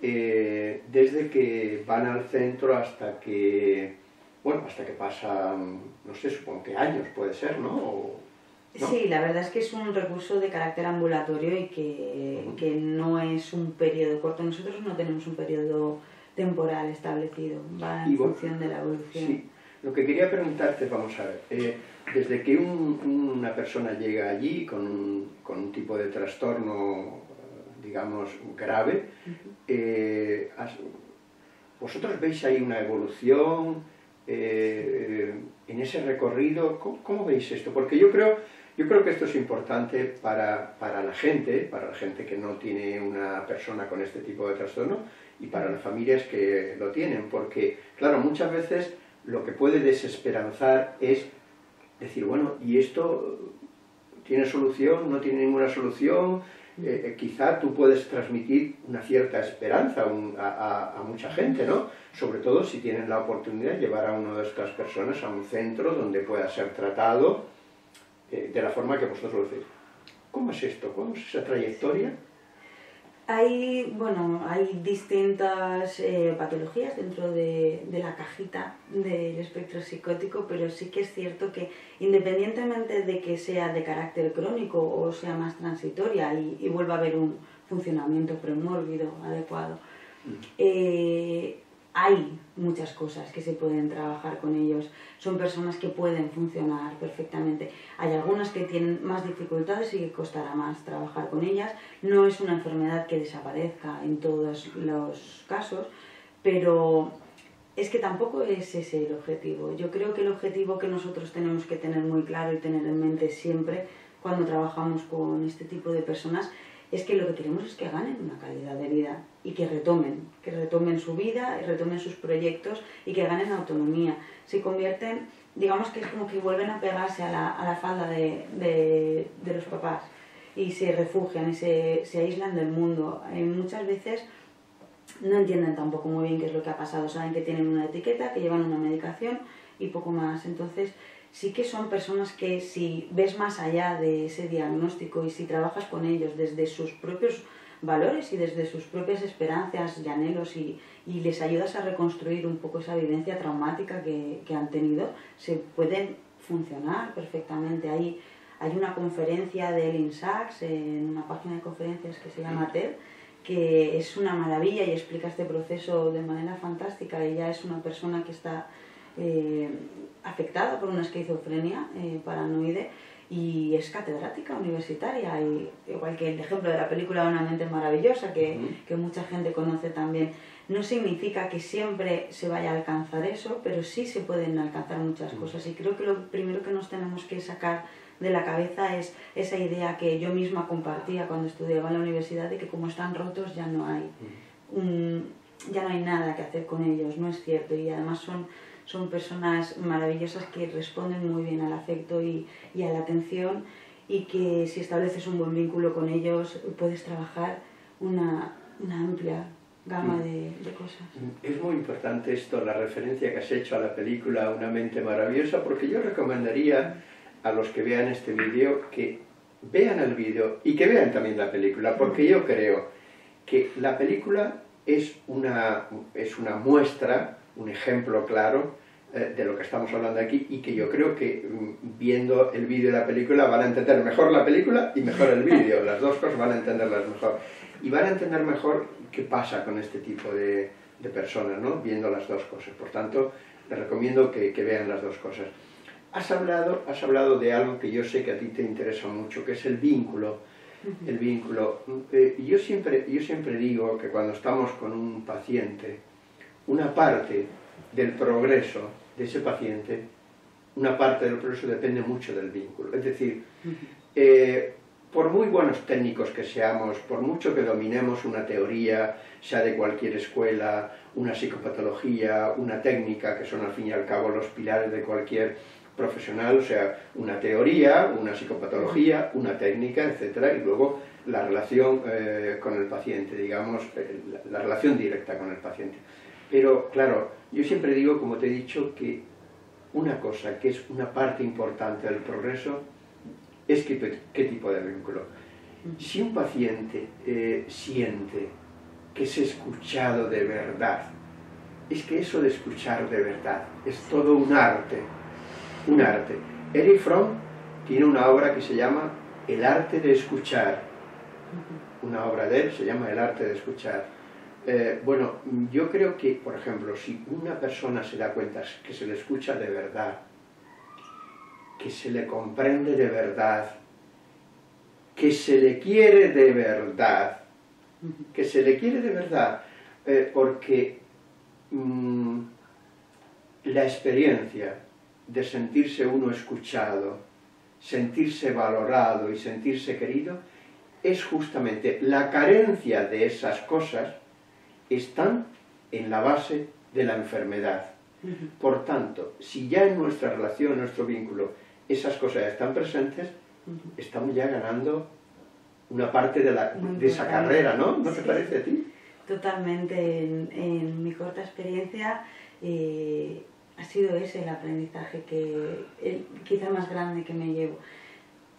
desde que van al centro hasta que, bueno, hasta que pasan, no sé, supongo que años puede ser, ¿no? ¿No? Sí, la verdad es que es un recurso de carácter ambulatorio y que no es un periodo corto. Nosotros no tenemos un periodo temporal establecido, va en función de la evolución. Sí, lo que quería preguntarte, vamos a ver, desde que una persona llega allí con un tipo de trastorno, digamos, grave, ¿vosotros veis ahí una evolución en ese recorrido? ¿Cómo veis esto? Porque yo creo que esto es importante para la gente que no tiene una persona con este tipo de trastorno, y para las familias que lo tienen, porque, claro, muchas veces lo que puede desesperanzar es decir, bueno, ¿y esto tiene solución? ¿No tiene ninguna solución? Quizá tú puedes transmitir una cierta esperanza a mucha gente, ¿no? Sobre todo si tienes la oportunidad de llevar a una de estas personas a un centro donde pueda ser tratado de la forma que vosotros lo hacéis. ¿Cómo es esto? ¿Cómo es esa trayectoria? Hay distintas patologías dentro de la cajita del espectro psicótico, pero sí que es cierto que independientemente de que sea de carácter crónico o sea más transitoria y vuelva a haber un funcionamiento premórbido adecuado, hay muchas cosas que se pueden trabajar con ellos. Son personas que pueden funcionar perfectamente. Hay algunas que tienen más dificultades y que costará más trabajar con ellas. No es una enfermedad que desaparezca en todos los casos, pero es que tampoco es ese el objetivo. Yo creo que el objetivo que nosotros tenemos que tener muy claro y tener en mente siempre cuando trabajamos con este tipo de personas es que lo que queremos es que ganen una calidad de vida y que retomen su vida, retomen sus proyectos y que ganen autonomía. Se convierten, digamos que es como que vuelven a pegarse a la falda de los papás y se refugian y se aíslan del mundo. Muchas veces no entienden tampoco muy bien qué es lo que ha pasado, saben que tienen una etiqueta, que llevan una medicación y poco más. Entonces sí que son personas que si ves más allá de ese diagnóstico y si trabajas con ellos desde sus propios valores y desde sus propias esperanzas y anhelos y les ayudas a reconstruir un poco esa vivencia traumática que han tenido, se pueden funcionar perfectamente. Hay una conferencia de Elyn Saks en una página de conferencias que se llama TED, que es una maravilla y explica este proceso de manera fantástica. Ella es una persona que está afectada por una esquizofrenia paranoide y es catedrática universitaria, y igual que el ejemplo de la película Una mente maravillosa que mucha gente conoce también. No significa que siempre se vaya a alcanzar eso, pero sí se pueden alcanzar muchas cosas, y creo que lo primero que nos tenemos que sacar de la cabeza es esa idea que yo misma compartía cuando estudiaba en la universidad de que como están rotos ya no hay nada que hacer con ellos. No es cierto, y además son personas maravillosas que responden muy bien al afecto y a la atención, y que si estableces un buen vínculo con ellos puedes trabajar una amplia gama de cosas. Es muy importante esto, la referencia que has hecho a la película Una mente maravillosa, porque yo recomendaría a los que vean este vídeo que vean el vídeo y que vean también la película, porque yo creo que la película es una muestra, un ejemplo claro de lo que estamos hablando aquí, y que yo creo que viendo el vídeo de la película van a entender mejor la película y mejor el vídeo, las dos cosas van a entenderlas mejor, y van a entender mejor qué pasa con este tipo de personas, ¿no? Viendo las dos cosas. Por tanto, les recomiendo que vean las dos cosas. Has hablado de algo que yo sé que a ti te interesa mucho, que es el vínculo. El vínculo. Yo siempre digo que cuando estamos con un paciente, una parte del progreso de ese paciente, una parte del progreso depende mucho del vínculo. Es decir, por muy buenos técnicos que seamos, por mucho que dominemos una teoría, sea de cualquier escuela, una psicopatología, una técnica, que son al fin y al cabo los pilares de cualquier profesional, o sea, una teoría, una psicopatología, una técnica, etcétera, y luego la relación con el paciente, digamos, la relación directa con el paciente. Pero, claro, yo siempre digo, como te he dicho, que una cosa que es una parte importante del progreso es qué tipo de vínculo. Si un paciente siente que es escuchado de verdad, es que eso de escuchar de verdad es todo un arte. Un arte. Eric Fromm tiene una obra que se llama El arte de escuchar. Una obra de él se llama El arte de escuchar. Bueno, yo creo que, por ejemplo, si una persona se da cuenta que se le escucha de verdad, que se le comprende de verdad, que se le quiere de verdad, que se le quiere de verdad, porque la experiencia de sentirse uno escuchado, sentirse valorado y sentirse querido, es justamente la carencia de esas cosas, están en la base de la enfermedad. Por tanto, si ya en nuestra relación, en nuestro vínculo, esas cosas están presentes, estamos ya ganando una parte de esa carrera, ¿no? ¿No te parece a ti? Totalmente. En mi corta experiencia, ha sido ese el aprendizaje quizá más grande que me llevo.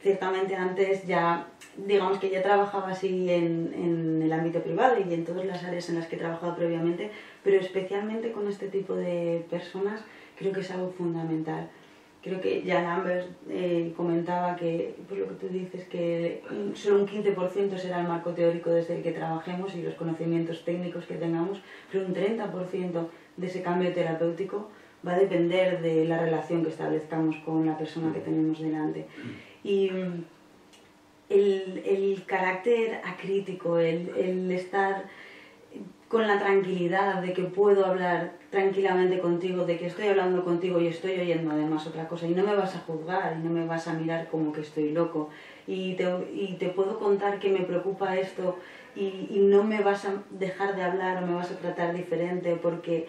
Ciertamente antes ya, digamos que ya trabajaba así en el ámbito privado y en todas las áreas en las que he trabajado previamente, pero especialmente con este tipo de personas creo que es algo fundamental. Creo que ya Lambert comentaba que, pues lo que tú dices, que solo un 15% será el marco teórico desde el que trabajemos y los conocimientos técnicos que tengamos, pero un 30% de ese cambio terapéutico va a depender de la relación que establezcamos con la persona que tenemos delante. Y el carácter acrítico, el estar con la tranquilidad de que puedo hablar tranquilamente contigo, de que estoy hablando contigo y estoy oyendo además otra cosa, y no me vas a juzgar, y no me vas a mirar como que estoy loco, y te puedo contar que me preocupa esto, y no me vas a dejar de hablar o me vas a tratar diferente porque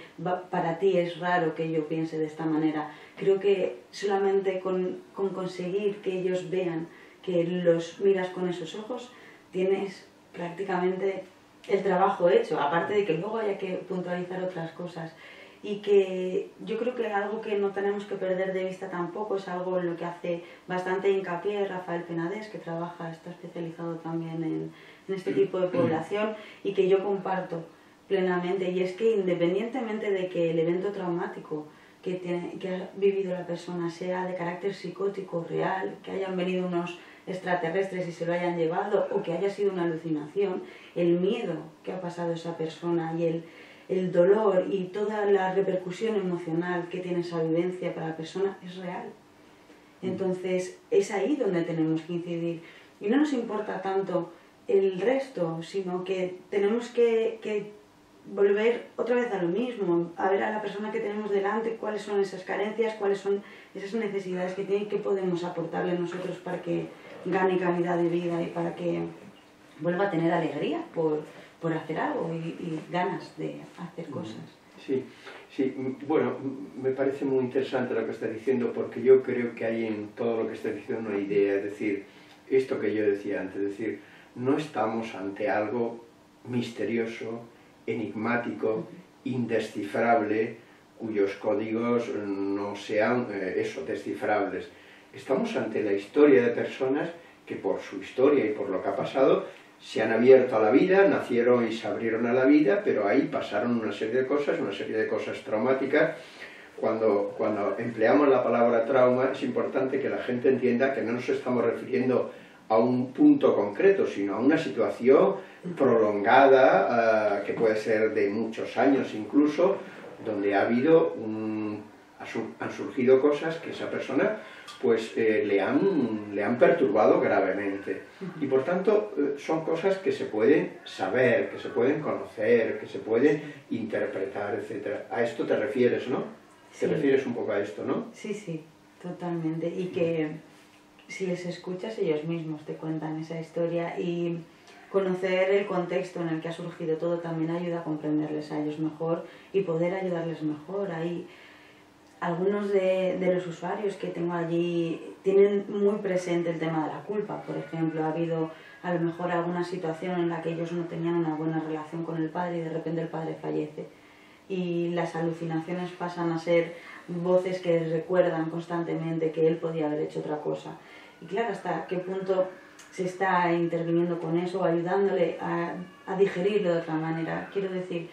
para ti es raro que yo piense de esta manera. Creo que solamente con conseguir que ellos vean que los miras con esos ojos, tienes prácticamente el trabajo hecho, aparte de que luego haya que puntualizar otras cosas. Y que yo creo que algo que no tenemos que perder de vista tampoco, es algo en lo que hace bastante hincapié Rafael Penades, que trabaja, está especializado también en este tipo de población, y que yo comparto plenamente, y es que independientemente de que el evento traumático que ha vivido la persona sea de carácter psicótico real, que hayan venido unos extraterrestres y se lo hayan llevado, o que haya sido una alucinación, el miedo que ha pasado esa persona y el dolor y toda la repercusión emocional que tiene esa vivencia para la persona es real. Entonces es ahí donde tenemos que incidir, y no nos importa tanto el resto, sino que tenemos que volver otra vez a lo mismo, a ver a la persona que tenemos delante, cuáles son esas carencias, cuáles son esas necesidades que tiene, qué podemos aportarle nosotros para que gane calidad de vida y para que vuelva a tener alegría por hacer algo y ganas de hacer cosas. Sí, sí, bueno, me parece muy interesante lo que está diciendo, porque yo creo que hay en todo lo que está diciendo una idea, es decir, esto que yo decía antes, es decir, no estamos ante algo misterioso, enigmático, indescifrable, cuyos códigos no sean eso, descifrables. Estamos ante la historia de personas que por su historia y por lo que ha pasado se han abierto a la vida, nacieron y se abrieron a la vida, pero ahí pasaron una serie de cosas traumáticas, Cuando empleamos la palabra trauma, es importante que la gente entienda que no nos estamos refiriendo a un punto concreto, sino a una situación prolongada, que puede ser de muchos años incluso, donde ha habido han surgido cosas que esa persona pues le han perturbado gravemente. Y por tanto son cosas que se pueden saber, que se pueden conocer, que se pueden interpretar, etc. A esto te refieres, ¿no? Te refieres un poco a esto, ¿no? Sí, sí, totalmente. Y que si les escuchas, ellos mismos te cuentan esa historia, y conocer el contexto en el que ha surgido todo también ayuda a comprenderles a ellos mejor y poder ayudarles mejor. Hay algunos de los usuarios que tengo allí tienen muy presente el tema de la culpa. Por ejemplo, ha habido a lo mejor alguna situación en la que ellos no tenían una buena relación con el padre y de repente el padre fallece. Y las alucinaciones pasan a ser voces que recuerdan constantemente que él podía haber hecho otra cosa. Y claro, hasta qué punto se está interviniendo con eso, ayudándole a digerirlo de otra manera. Quiero decir,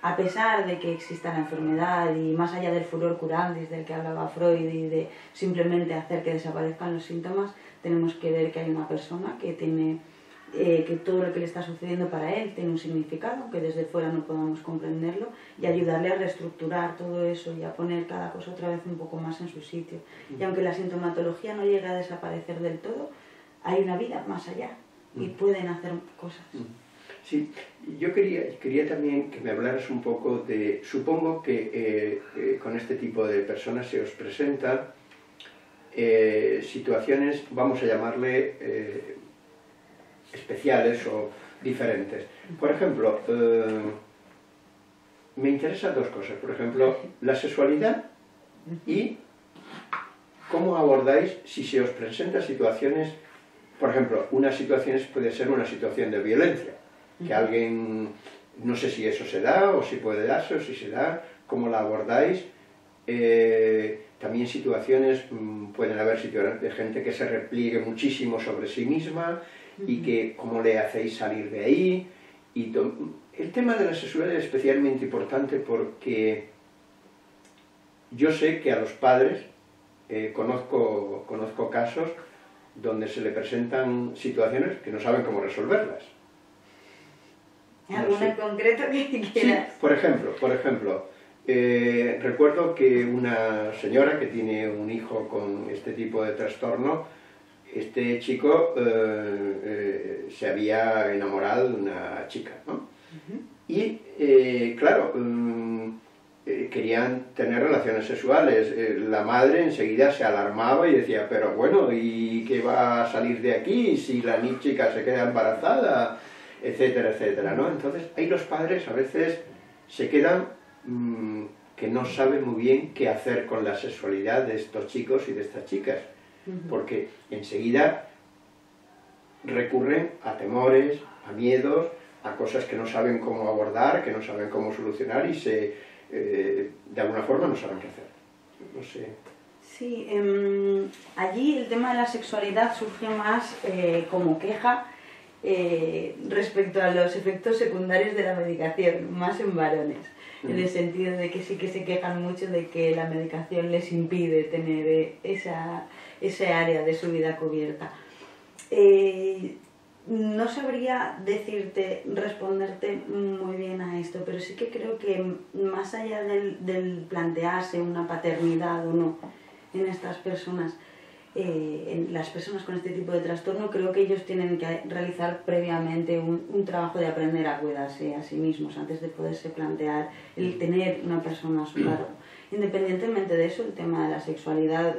a pesar de que exista la enfermedad y más allá del furor curandis del que hablaba Freud y de simplemente hacer que desaparezcan los síntomas, tenemos que ver que hay una persona que tiene... que todo lo que le está sucediendo para él tiene un significado, aunque desde fuera no podamos comprenderlo, y ayudarle a reestructurar todo eso y a poner cada cosa otra vez un poco más en su sitio. Y aunque la sintomatología no llegue a desaparecer del todo, hay una vida más allá y pueden hacer cosas. Sí, yo quería también que me hablaras un poco de... Supongo que con este tipo de personas se os presentan situaciones, vamos a llamarle... especiales o diferentes. Por ejemplo, me interesan dos cosas. Por ejemplo, la sexualidad y cómo abordáis si se os presentan situaciones. Por ejemplo, una situación puede ser una situación de violencia, que alguien, no sé si eso se da o si puede darse o si se da, cómo la abordáis. También situaciones, pueden haber situaciones de gente que se repliegue muchísimo sobre sí misma, y que cómo le hacéis salir de ahí. Y el tema de la sexualidad es especialmente importante porque yo sé que a los padres conozco casos donde se le presentan situaciones que no saben cómo resolverlas. ¿Alguna en concreto que quieras? Sí, por ejemplo recuerdo que una señora que tiene un hijo con este tipo de trastorno, este chico se había enamorado de una chica, ¿no? Y, claro, querían tener relaciones sexuales. La madre enseguida se alarmaba y decía, pero bueno, ¿y qué va a salir de aquí si la chica se queda embarazada? Etcétera, etcétera, ¿no? Entonces, ahí los padres a veces se quedan que no saben muy bien qué hacer con la sexualidad de estos chicos y de estas chicas. Porque enseguida recurren a temores, a miedos, a cosas que no saben cómo abordar, que no saben cómo solucionar y de alguna forma no saben qué hacer. No sé. Sí, allí el tema de la sexualidad surge más como queja respecto a los efectos secundarios de la medicación, más en varones. En el sentido de que sí que se quejan mucho de que la medicación les impide tener esa área de su vida cubierta. No sabría responderte muy bien a esto, pero sí que creo que más allá del plantearse una paternidad o no en estas personas, en las personas con este tipo de trastorno, creo que ellos tienen que realizar previamente un trabajo de aprender a cuidarse a sí mismos antes de poderse plantear el tener una persona a su cargo. Independientemente de eso, el tema de la sexualidad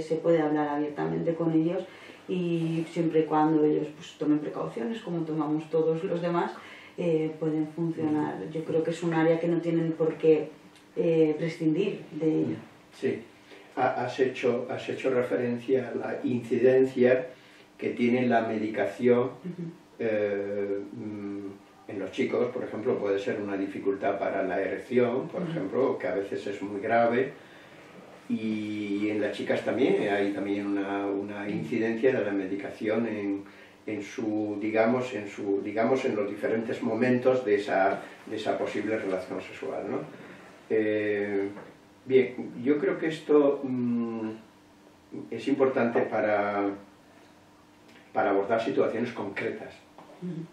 se puede hablar abiertamente con ellos, y siempre y cuando ellos pues, tomen precauciones, como tomamos todos los demás, pueden funcionar. Yo creo que es un área que no tienen por qué prescindir de ello. Sí. Has hecho referencia a la incidencia que tiene la medicación en los chicos. Por ejemplo, puede ser una dificultad para la erección, por ejemplo, que a veces es muy grave, y en las chicas también hay también una incidencia de la medicación en los diferentes momentos de esa posible relación sexual, ¿no? Bien, yo creo que esto es importante para abordar situaciones concretas.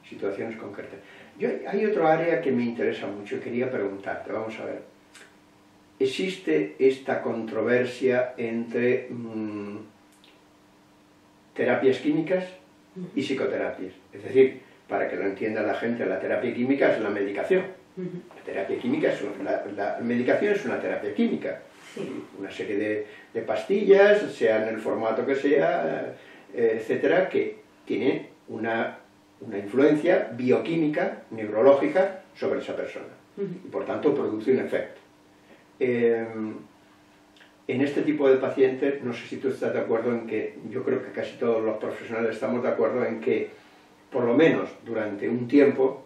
Situaciones concretas. Hay otro área que me interesa mucho y quería preguntarte, vamos a ver. ¿Existe esta controversia entre terapias químicas y psicoterapias? Es decir, para que lo entienda la gente, la terapia química es la medicación. La terapia química es la medicación es una terapia química. Sí. Una serie de pastillas, sea en el formato que sea, etcétera, que tiene una influencia bioquímica, neurológica, sobre esa persona. Y por tanto produce un efecto. En este tipo de pacientes, no sé si tú estás de acuerdo en que, yo creo que casi todos los profesionales estamos de acuerdo en que, por lo menos durante un tiempo,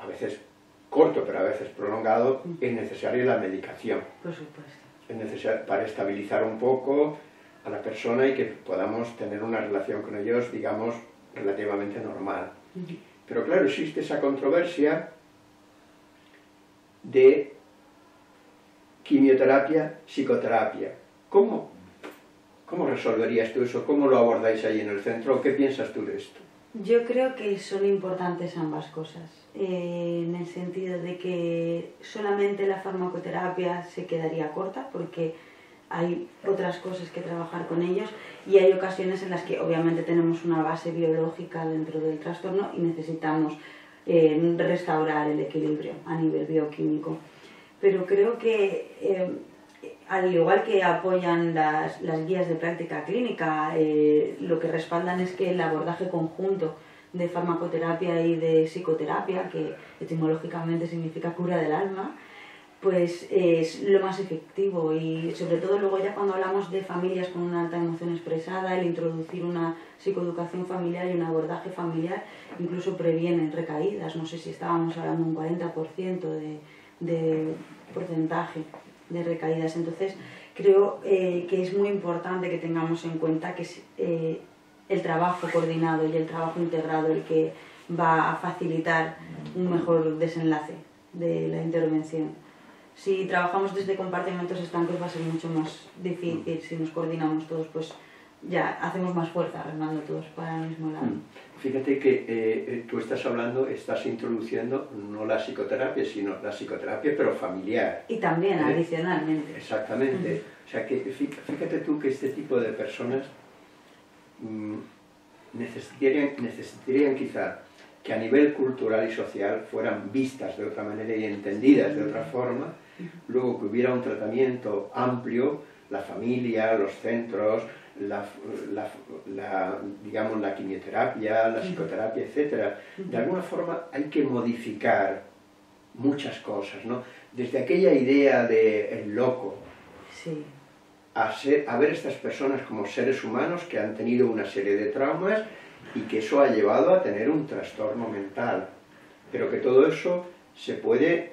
a veces corto pero a veces prolongado, es necesaria la medicación. Por supuesto. Es necesario para estabilizar un poco a la persona y que podamos tener una relación con ellos, digamos, relativamente normal. Pero claro, existe esa controversia de quimioterapia, psicoterapia. ¿Cómo resolverías tú eso? ¿Cómo lo abordáis ahí en el centro? ¿Qué piensas tú de esto? Yo creo que son importantes ambas cosas, en el sentido de que solamente la farmacoterapia se quedaría corta porque hay otras cosas que trabajar con ellos y hay ocasiones en las que obviamente tenemos una base biológica dentro del trastorno y necesitamos restaurar el equilibrio a nivel bioquímico. Pero creo que, al igual que apoyan las guías de práctica clínica, lo que respaldan es que el abordaje conjunto de farmacoterapia y de psicoterapia, que etimológicamente significa cura del alma, pues es lo más efectivo. Y sobre todo luego ya cuando hablamos de familias con una alta emoción expresada, el introducir una psicoeducación familiar y un abordaje familiar incluso previenen recaídas. No sé si estábamos hablando un 40% de porcentaje de recaídas. Entonces creo que es muy importante que tengamos en cuenta que es el trabajo coordinado y el trabajo integrado el que va a facilitar un mejor desenlace de la intervención. Si trabajamos desde compartimentos estancos va a ser mucho más difícil. Si nos coordinamos todos, pues ya hacemos más fuerza remando todos para el mismo lado. Fíjate que tú estás hablando, estás introduciendo no la psicoterapia, sino la psicoterapia pero familiar. Y también adicionalmente. Exactamente. O sea que fíjate tú que este tipo de personas necesitarían quizá que a nivel cultural y social fueran vistas de otra manera y entendidas de otra forma, luego que hubiera un tratamiento amplio, la familia, los centros, digamos, la quimioterapia, la psicoterapia, etcétera. De alguna forma hay que modificar muchas cosas, ¿no? Desde aquella idea de el loco, sí, a ver estas personas como seres humanos que han tenido una serie de traumas y que eso ha llevado a tener un trastorno mental, pero que todo eso se puede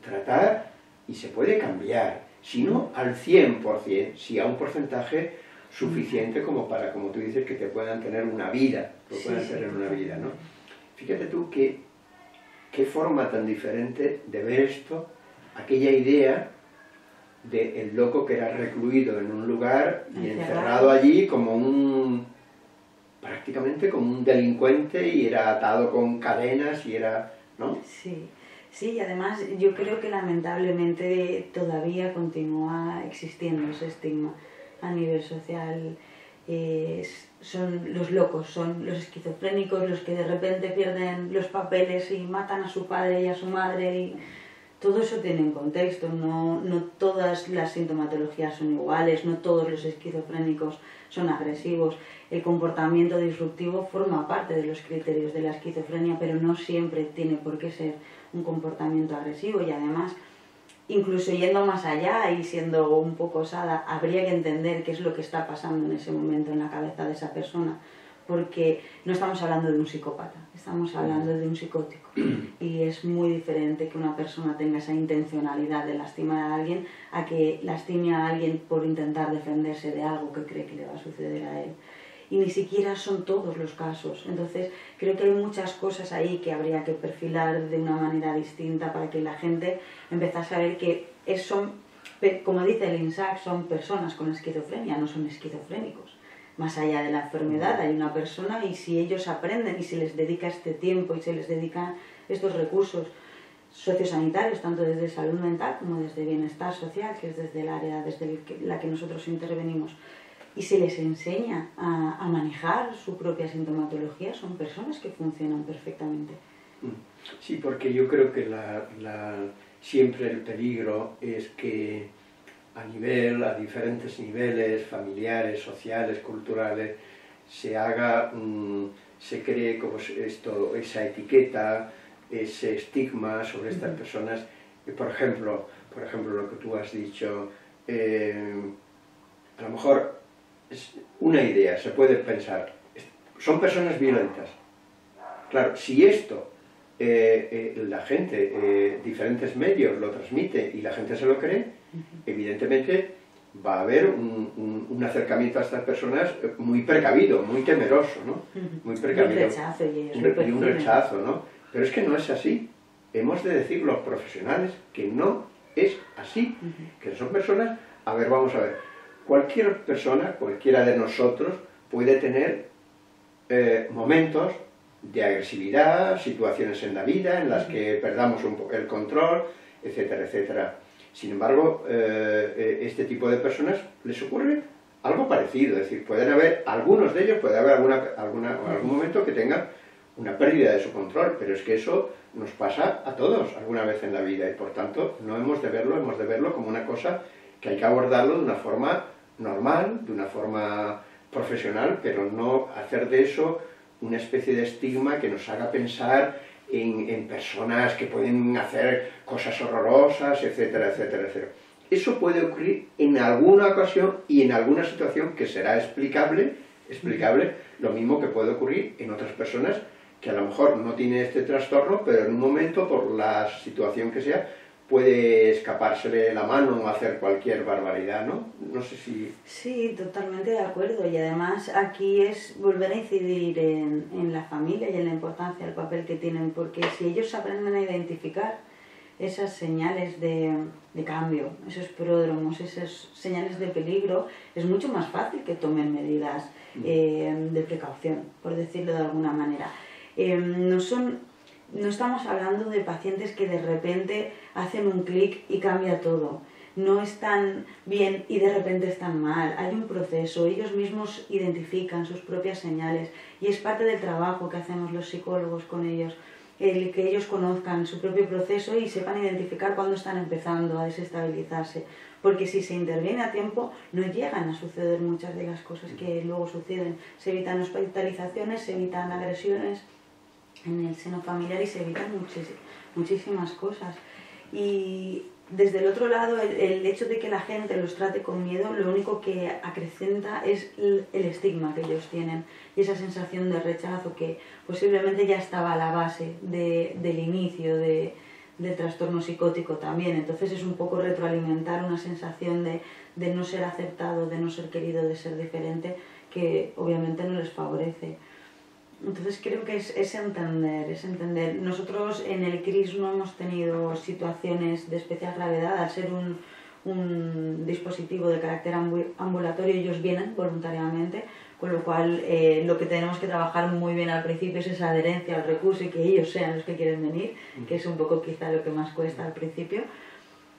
tratar y se puede cambiar, si no al 100%, si a un porcentaje suficiente como para, como tú dices, que te puedan tener una vida, ¿no? Fíjate tú qué forma tan diferente de ver esto, aquella idea de el loco que era recluido en un lugar y encerrado allí como prácticamente como un delincuente y era atado con cadenas y era, ¿no? Sí. Sí, y además yo creo que lamentablemente todavía continúa existiendo ese estigma a nivel social. Son los locos, son los esquizofrénicos los que de repente pierden los papeles y matan a su padre y a su madre. Y todo eso tiene un contexto, no todas las sintomatologías son iguales, no todos los esquizofrénicos son agresivos. El comportamiento disruptivo forma parte de los criterios de la esquizofrenia, pero no siempre tiene por qué ser un comportamiento agresivo. Y además, incluso yendo más allá y siendo un poco osada, habría que entender qué es lo que está pasando en ese momento en la cabeza de esa persona, porque no estamos hablando de un psicópata, estamos hablando de un psicótico, y es muy diferente que una persona tenga esa intencionalidad de lastimar a alguien a que lastime a alguien por intentar defenderse de algo que cree que le va a suceder a él. Y ni siquiera son todos los casos. Entonces creo que hay muchas cosas ahí que habría que perfilar de una manera distinta para que la gente empezase a ver que son Como dice el INSAC, son personas con esquizofrenia, no son esquizofrénicos. Más allá de la enfermedad hay una persona, y si ellos aprenden y se les dedica este tiempo y se les dedican estos recursos sociosanitarios, tanto desde salud mental como desde bienestar social, que es desde el área desde la que nosotros intervenimos, y se les enseña a manejar su propia sintomatología, son personas que funcionan perfectamente. Sí, porque yo creo que siempre el peligro es que a diferentes niveles, familiares, sociales, culturales, se cree como esto, esa etiqueta, ese estigma sobre estas personas. Por ejemplo, lo que tú has dicho, a lo mejor es una idea, se puede pensar, son personas violentas. Claro, si esto la gente, diferentes medios lo transmite y la gente se lo cree, evidentemente va a haber un acercamiento a estas personas muy precavido, muy temeroso, ¿no? Muy precavido. Un rechazo, ¿no? Pero es que no es así. Hemos de decir los profesionales que no es así, que son personas... A ver, vamos a ver, cualquier persona, cualquiera de nosotros puede tener momentos de agresividad, situaciones en la vida en las que perdamos el control, etcétera, etcétera. Sin embargo, este tipo de personas les ocurre algo parecido, es decir, algunos de ellos puede haber algún momento que tengan una pérdida de su control, pero es que eso nos pasa a todos alguna vez en la vida, y por tanto no hemos de verlo como una cosa que hay que abordarlo de una forma normal, de una forma profesional, pero no hacer de eso una especie de estigma que nos haga pensar en personas que pueden hacer cosas horrorosas, etcétera, etcétera, etcétera. Eso puede ocurrir en alguna ocasión y en alguna situación que será explicable, lo mismo que puede ocurrir en otras personas que a lo mejor no tienen este trastorno, pero en un momento, por la situación que sea, puede escapársele la mano o hacer cualquier barbaridad, ¿no? No sé si... Sí, totalmente de acuerdo, y además aquí es volver a incidir en la familia y en la importancia del papel que tienen, porque si ellos aprenden a identificar esas señales de cambio, esos pródromos, esas señales de peligro, es mucho más fácil que tomen medidas de precaución, por decirlo de alguna manera. No estamos hablando de pacientes que de repente hacen un clic y cambia todo. No están bien y de repente están mal. Hay un proceso, ellos mismos identifican sus propias señales y es parte del trabajo que hacemos los psicólogos con ellos, el que ellos conozcan su propio proceso y sepan identificar cuándo están empezando a desestabilizarse. Porque si se interviene a tiempo, no llegan a suceder muchas de las cosas que luego suceden. Se evitan hospitalizaciones, se evitan agresiones en el seno familiar y se evitan muchísimas cosas. Y desde el otro lado, el hecho de que la gente los trate con miedo, lo único que acrecenta es el estigma que ellos tienen y esa sensación de rechazo que posiblemente ya estaba a la base del inicio del trastorno psicótico también. Entonces es un poco retroalimentar una sensación de no ser aceptado, de no ser querido, de ser diferente, que obviamente no les favorece. Entonces creo que es entender. Nosotros en el CRIS no hemos tenido situaciones de especial gravedad, al ser un dispositivo de carácter ambulatorio, ellos vienen voluntariamente, con lo cual lo que tenemos que trabajar muy bien al principio es esa adherencia al recurso y que ellos sean los que quieren venir, que es un poco quizá lo que más cuesta al principio.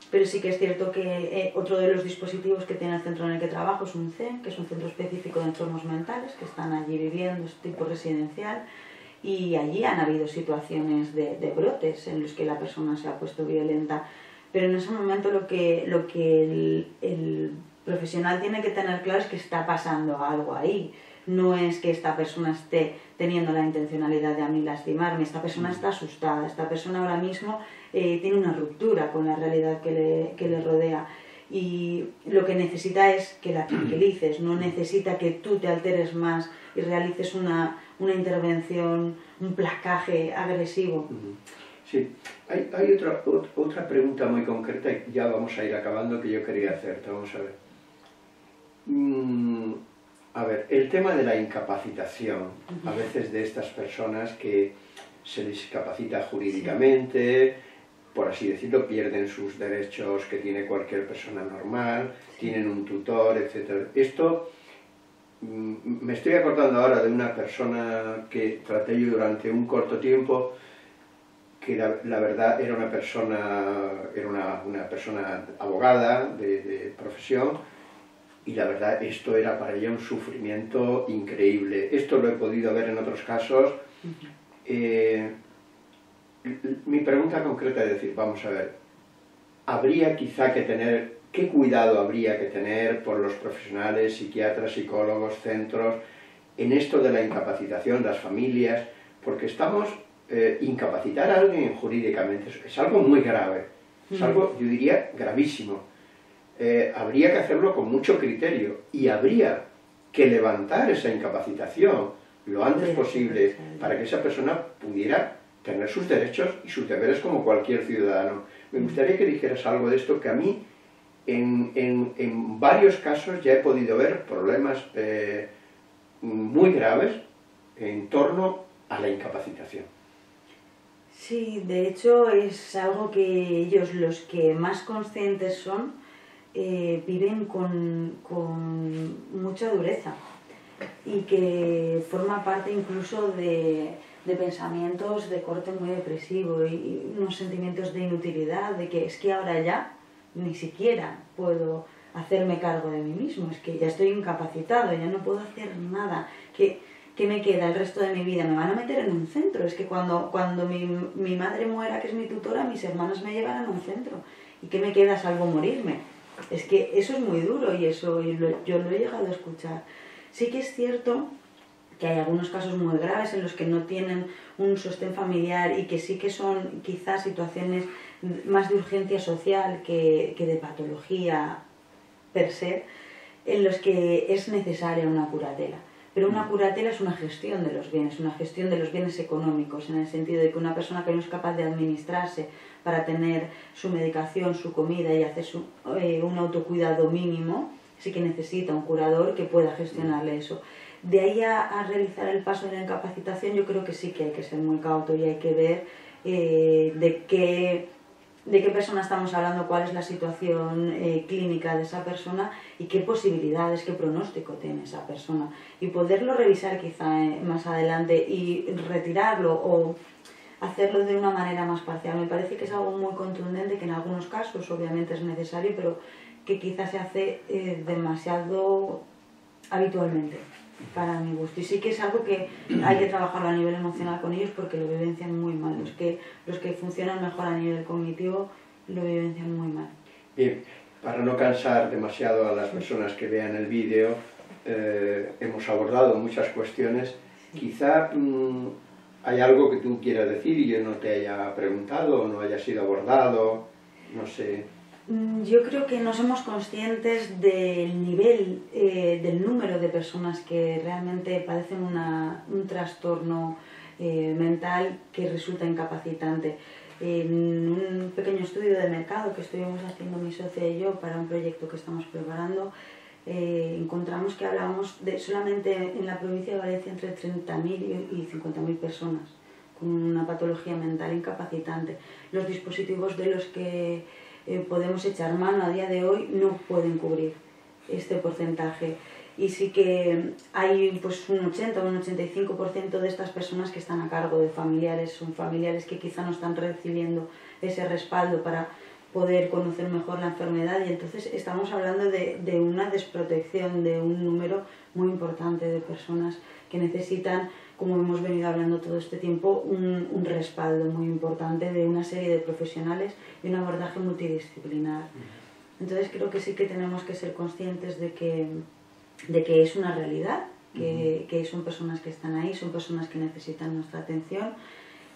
Pero sí que es cierto que otro de los dispositivos que tiene el centro en el que trabajo es un CEN, que es un centro específico de enfermos mentales, que están allí viviendo, es tipo residencial, y allí han habido situaciones de brotes en los que la persona se ha puesto violenta. Pero en ese momento lo que el profesional tiene que tener claro es que está pasando algo ahí. No es que esta persona esté teniendo la intencionalidad de a mí lastimarme, esta persona está asustada, esta persona ahora mismo tiene una ruptura con la realidad que le rodea y lo que necesita es que la tranquilices, no necesita que tú te alteres más y realices una intervención, un placaje agresivo. Sí, hay otra pregunta muy concreta y ya vamos a ir acabando que yo quería hacerte, vamos a ver. A ver, el tema de la incapacitación, a veces de estas personas que se les incapacita jurídicamente, por así decirlo, pierden sus derechos que tiene cualquier persona normal, tienen un tutor, etc. Esto, me estoy acordando ahora de una persona que traté yo durante un corto tiempo, que la verdad era una persona, persona abogada de profesión, y la verdad esto era para ella un sufrimiento increíble. Esto lo he podido ver en otros casos. Mi pregunta concreta es decir, vamos a ver, ¿habría quizá que tener, qué cuidado habría que tener por los profesionales, psiquiatras, psicólogos, centros, en esto de la incapacitación, las familias? Porque estamos, incapacitar a alguien jurídicamente es algo muy grave, es algo, yo diría, gravísimo. Habría que hacerlo con mucho criterio y habría que levantar esa incapacitación lo antes posible para que esa persona pudiera tener sus derechos y sus deberes como cualquier ciudadano. Me gustaría que dijeras algo de esto, que a mí en varios casos ya he podido ver problemas muy graves en torno a la incapacitación. Sí, de hecho es algo que ellos, los que más conscientes son, viven con mucha dureza y que forma parte incluso de pensamientos de corte muy depresivo y unos sentimientos de inutilidad, de que es que ahora ya ni siquiera puedo hacerme cargo de mí mismo, es que ya estoy incapacitado, ya no puedo hacer nada, ¿qué me queda el resto de mi vida? Me van a meter en un centro, es que cuando mi madre muera, que es mi tutora, mis hermanos me llevarán a un centro, ¿y qué me queda salvo morirme? Es que eso es muy duro y eso yo lo he llegado a escuchar. Sí que es cierto que hay algunos casos muy graves en los que no tienen un sostén familiar y que sí que son quizás situaciones más de urgencia social que de patología per se, en los que es necesaria una curatela. Pero una curatela es una gestión de los bienes, una gestión de los bienes económicos, en el sentido de que una persona que no es capaz de administrarse para tener su medicación, su comida y hacer un autocuidado mínimo, sí que necesita un curador que pueda gestionarle eso. De ahí a realizar el paso de la incapacitación, yo creo que sí que hay que ser muy cauto y hay que ver de qué persona estamos hablando, cuál es la situación clínica de esa persona y qué posibilidades, qué pronóstico tiene esa persona. Y poderlo revisar quizá más adelante y retirarlo o hacerlo de una manera más parcial. Me parece que es algo muy contundente, que en algunos casos obviamente es necesario, pero que quizás se hace demasiado habitualmente, para mi gusto. Y sí que es algo que hay que trabajarlo a nivel emocional con ellos, porque lo vivencian muy mal. Los que funcionan mejor a nivel cognitivo lo vivencian muy mal. Bien, para no cansar demasiado a las personas que vean el vídeo, hemos abordado muchas cuestiones. Quizá hay algo que tú quieras decir y yo no te haya preguntado o no haya sido abordado, no sé. Yo creo que no somos conscientes del nivel, del número de personas que realmente padecen un trastorno mental que resulta incapacitante. En un pequeño estudio de mercado que estuvimos haciendo mi socia y yo para un proyecto que estamos preparando, encontramos que hablábamos de solamente en la provincia de Valencia entre 30.000 y 50.000 personas con una patología mental incapacitante. Los dispositivos de los que podemos echar mano a día de hoy no pueden cubrir este porcentaje y sí que hay pues, un 80 o un 85% de estas personas que están a cargo de familiares, son familiares que quizá no están recibiendo ese respaldo para poder conocer mejor la enfermedad y entonces estamos hablando de una desprotección de un número muy importante de personas que necesitan, como hemos venido hablando todo este tiempo, un respaldo muy importante de una serie de profesionales y un abordaje multidisciplinar. Entonces creo que sí que tenemos que ser conscientes de que es una realidad, que son personas que están ahí, son personas que necesitan nuestra atención,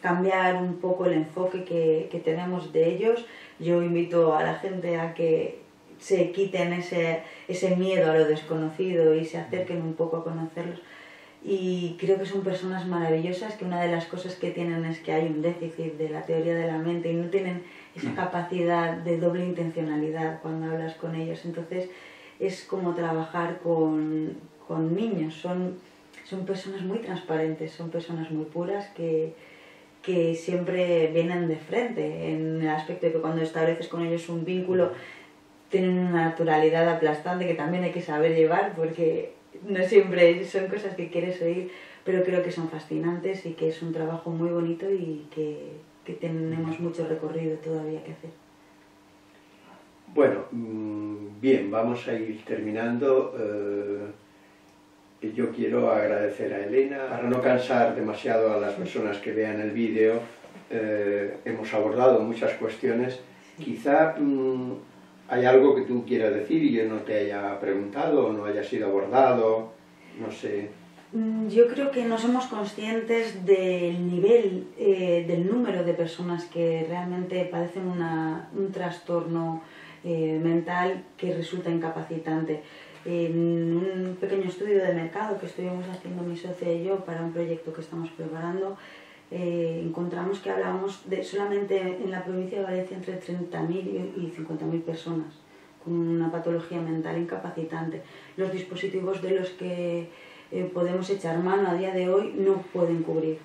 cambiar un poco el enfoque que tenemos de ellos. Yo invito a la gente a que se quiten ese miedo a lo desconocido y se acerquen un poco a conocerlos. Y creo que son personas maravillosas, que una de las cosas que tienen es que hay un déficit de la teoría de la mente y no tienen esa capacidad de doble intencionalidad cuando hablas con ellos. Entonces es como trabajar con niños, son personas muy transparentes, son personas muy puras que que siempre vienen de frente, en el aspecto de que cuando estableces con ellos un vínculo tienen una naturalidad aplastante que también hay que saber llevar, porque no siempre son cosas que quieres oír, pero creo que son fascinantes y que es un trabajo muy bonito y que tenemos mucho recorrido todavía que hacer. Bueno, bien, vamos a ir terminando. Yo quiero agradecer a Elena. Para no cansar demasiado a las personas que vean el vídeo, hemos abordado muchas cuestiones. Quizá hay algo que tú quieras decir y yo no te haya preguntado o no haya sido abordado, no sé. Yo creo que no somos conscientes del nivel, del número de personas que realmente padecen un trastorno mental que resulta incapacitante. En un pequeño estudio de mercado que estuvimos haciendo mi socia y yo para un proyecto que estamos preparando, encontramos que hablábamos de solamente en la provincia de Valencia entre 30.000 y 50.000 personas con una patología mental incapacitante. Los dispositivos de los que podemos echar mano a día de hoy no pueden cubrir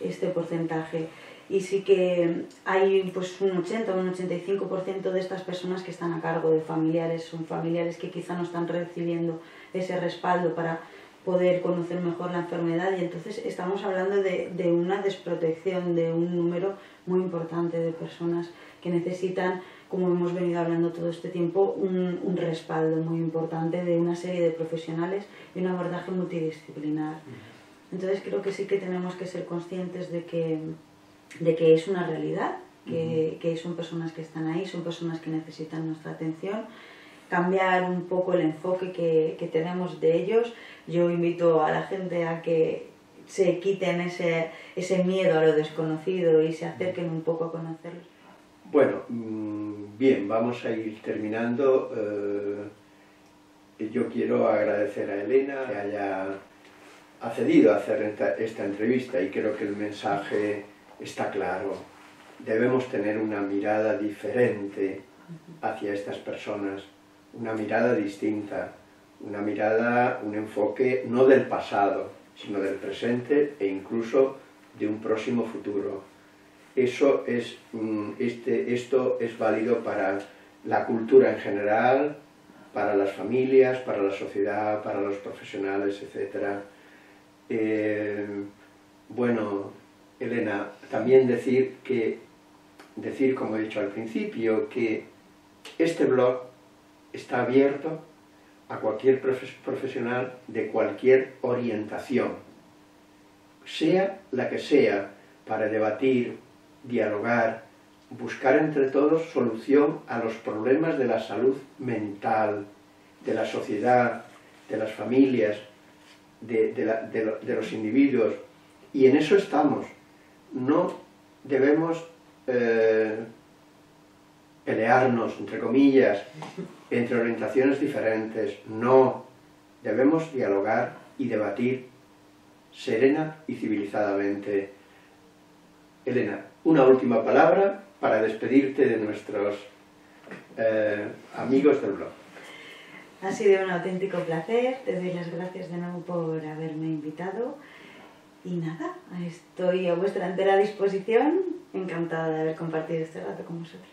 este porcentaje. Y sí que hay pues, un 80 o un 85% de estas personas que están a cargo de familiares, son familiares que quizá no están recibiendo ese respaldo para poder conocer mejor la enfermedad, y entonces estamos hablando de una desprotección, de un número muy importante de personas que necesitan, como hemos venido hablando todo este tiempo, un respaldo muy importante de una serie de profesionales y un abordaje multidisciplinar. Entonces creo que sí que tenemos que ser conscientes de que es una realidad, que son personas que están ahí, son personas que necesitan nuestra atención, cambiar un poco el enfoque que tenemos de ellos. Yo invito a la gente a que se quiten ese miedo a lo desconocido y se acerquen un poco a conocerlos. Bueno, bien, vamos a ir terminando. Yo quiero agradecer a Elena que haya accedido a hacer esta entrevista, y creo que el mensaje está claro. Debemos tener una mirada diferente hacia estas personas, una mirada distinta, una mirada, un enfoque no del pasado, sino del presente e incluso de un próximo futuro. Eso es, esto es válido para la cultura en general, para las familias, para la sociedad, para los profesionales, etc. Bueno, Elena, también decir, como he dicho al principio, que este blog está abierto a cualquier profesional de cualquier orientación, sea la que sea, para debatir, dialogar, buscar entre todos solución a los problemas de la salud mental, de la sociedad, de las familias, de los individuos, y en eso estamos. No debemos pelearnos, entre comillas, entre orientaciones diferentes. No, debemos dialogar y debatir serena y civilizadamente. Elena, una última palabra para despedirte de nuestros amigos del blog. Ha sido un auténtico placer, te doy las gracias de nuevo por haberme invitado. Y nada, estoy a vuestra entera disposición, encantada de haber compartido este rato con vosotros.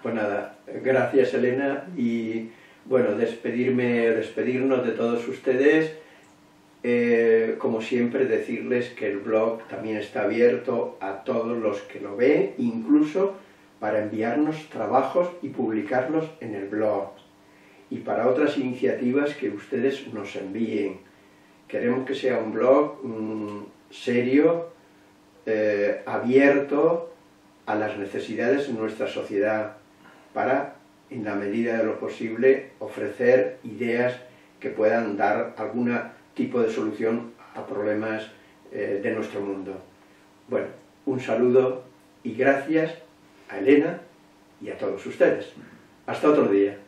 Pues nada, gracias Elena, y bueno, despedirnos de todos ustedes, como siempre decirles que el blog también está abierto a todos los que lo ven, incluso para enviarnos trabajos y publicarlos en el blog, y para otras iniciativas que ustedes nos envíen. Queremos que sea un blog serio, abierto a las necesidades de nuestra sociedad, para, en la medida de lo posible, ofrecer ideas que puedan dar algún tipo de solución a problemas de nuestro mundo. Bueno, un saludo y gracias a Elena y a todos ustedes. Hasta otro día.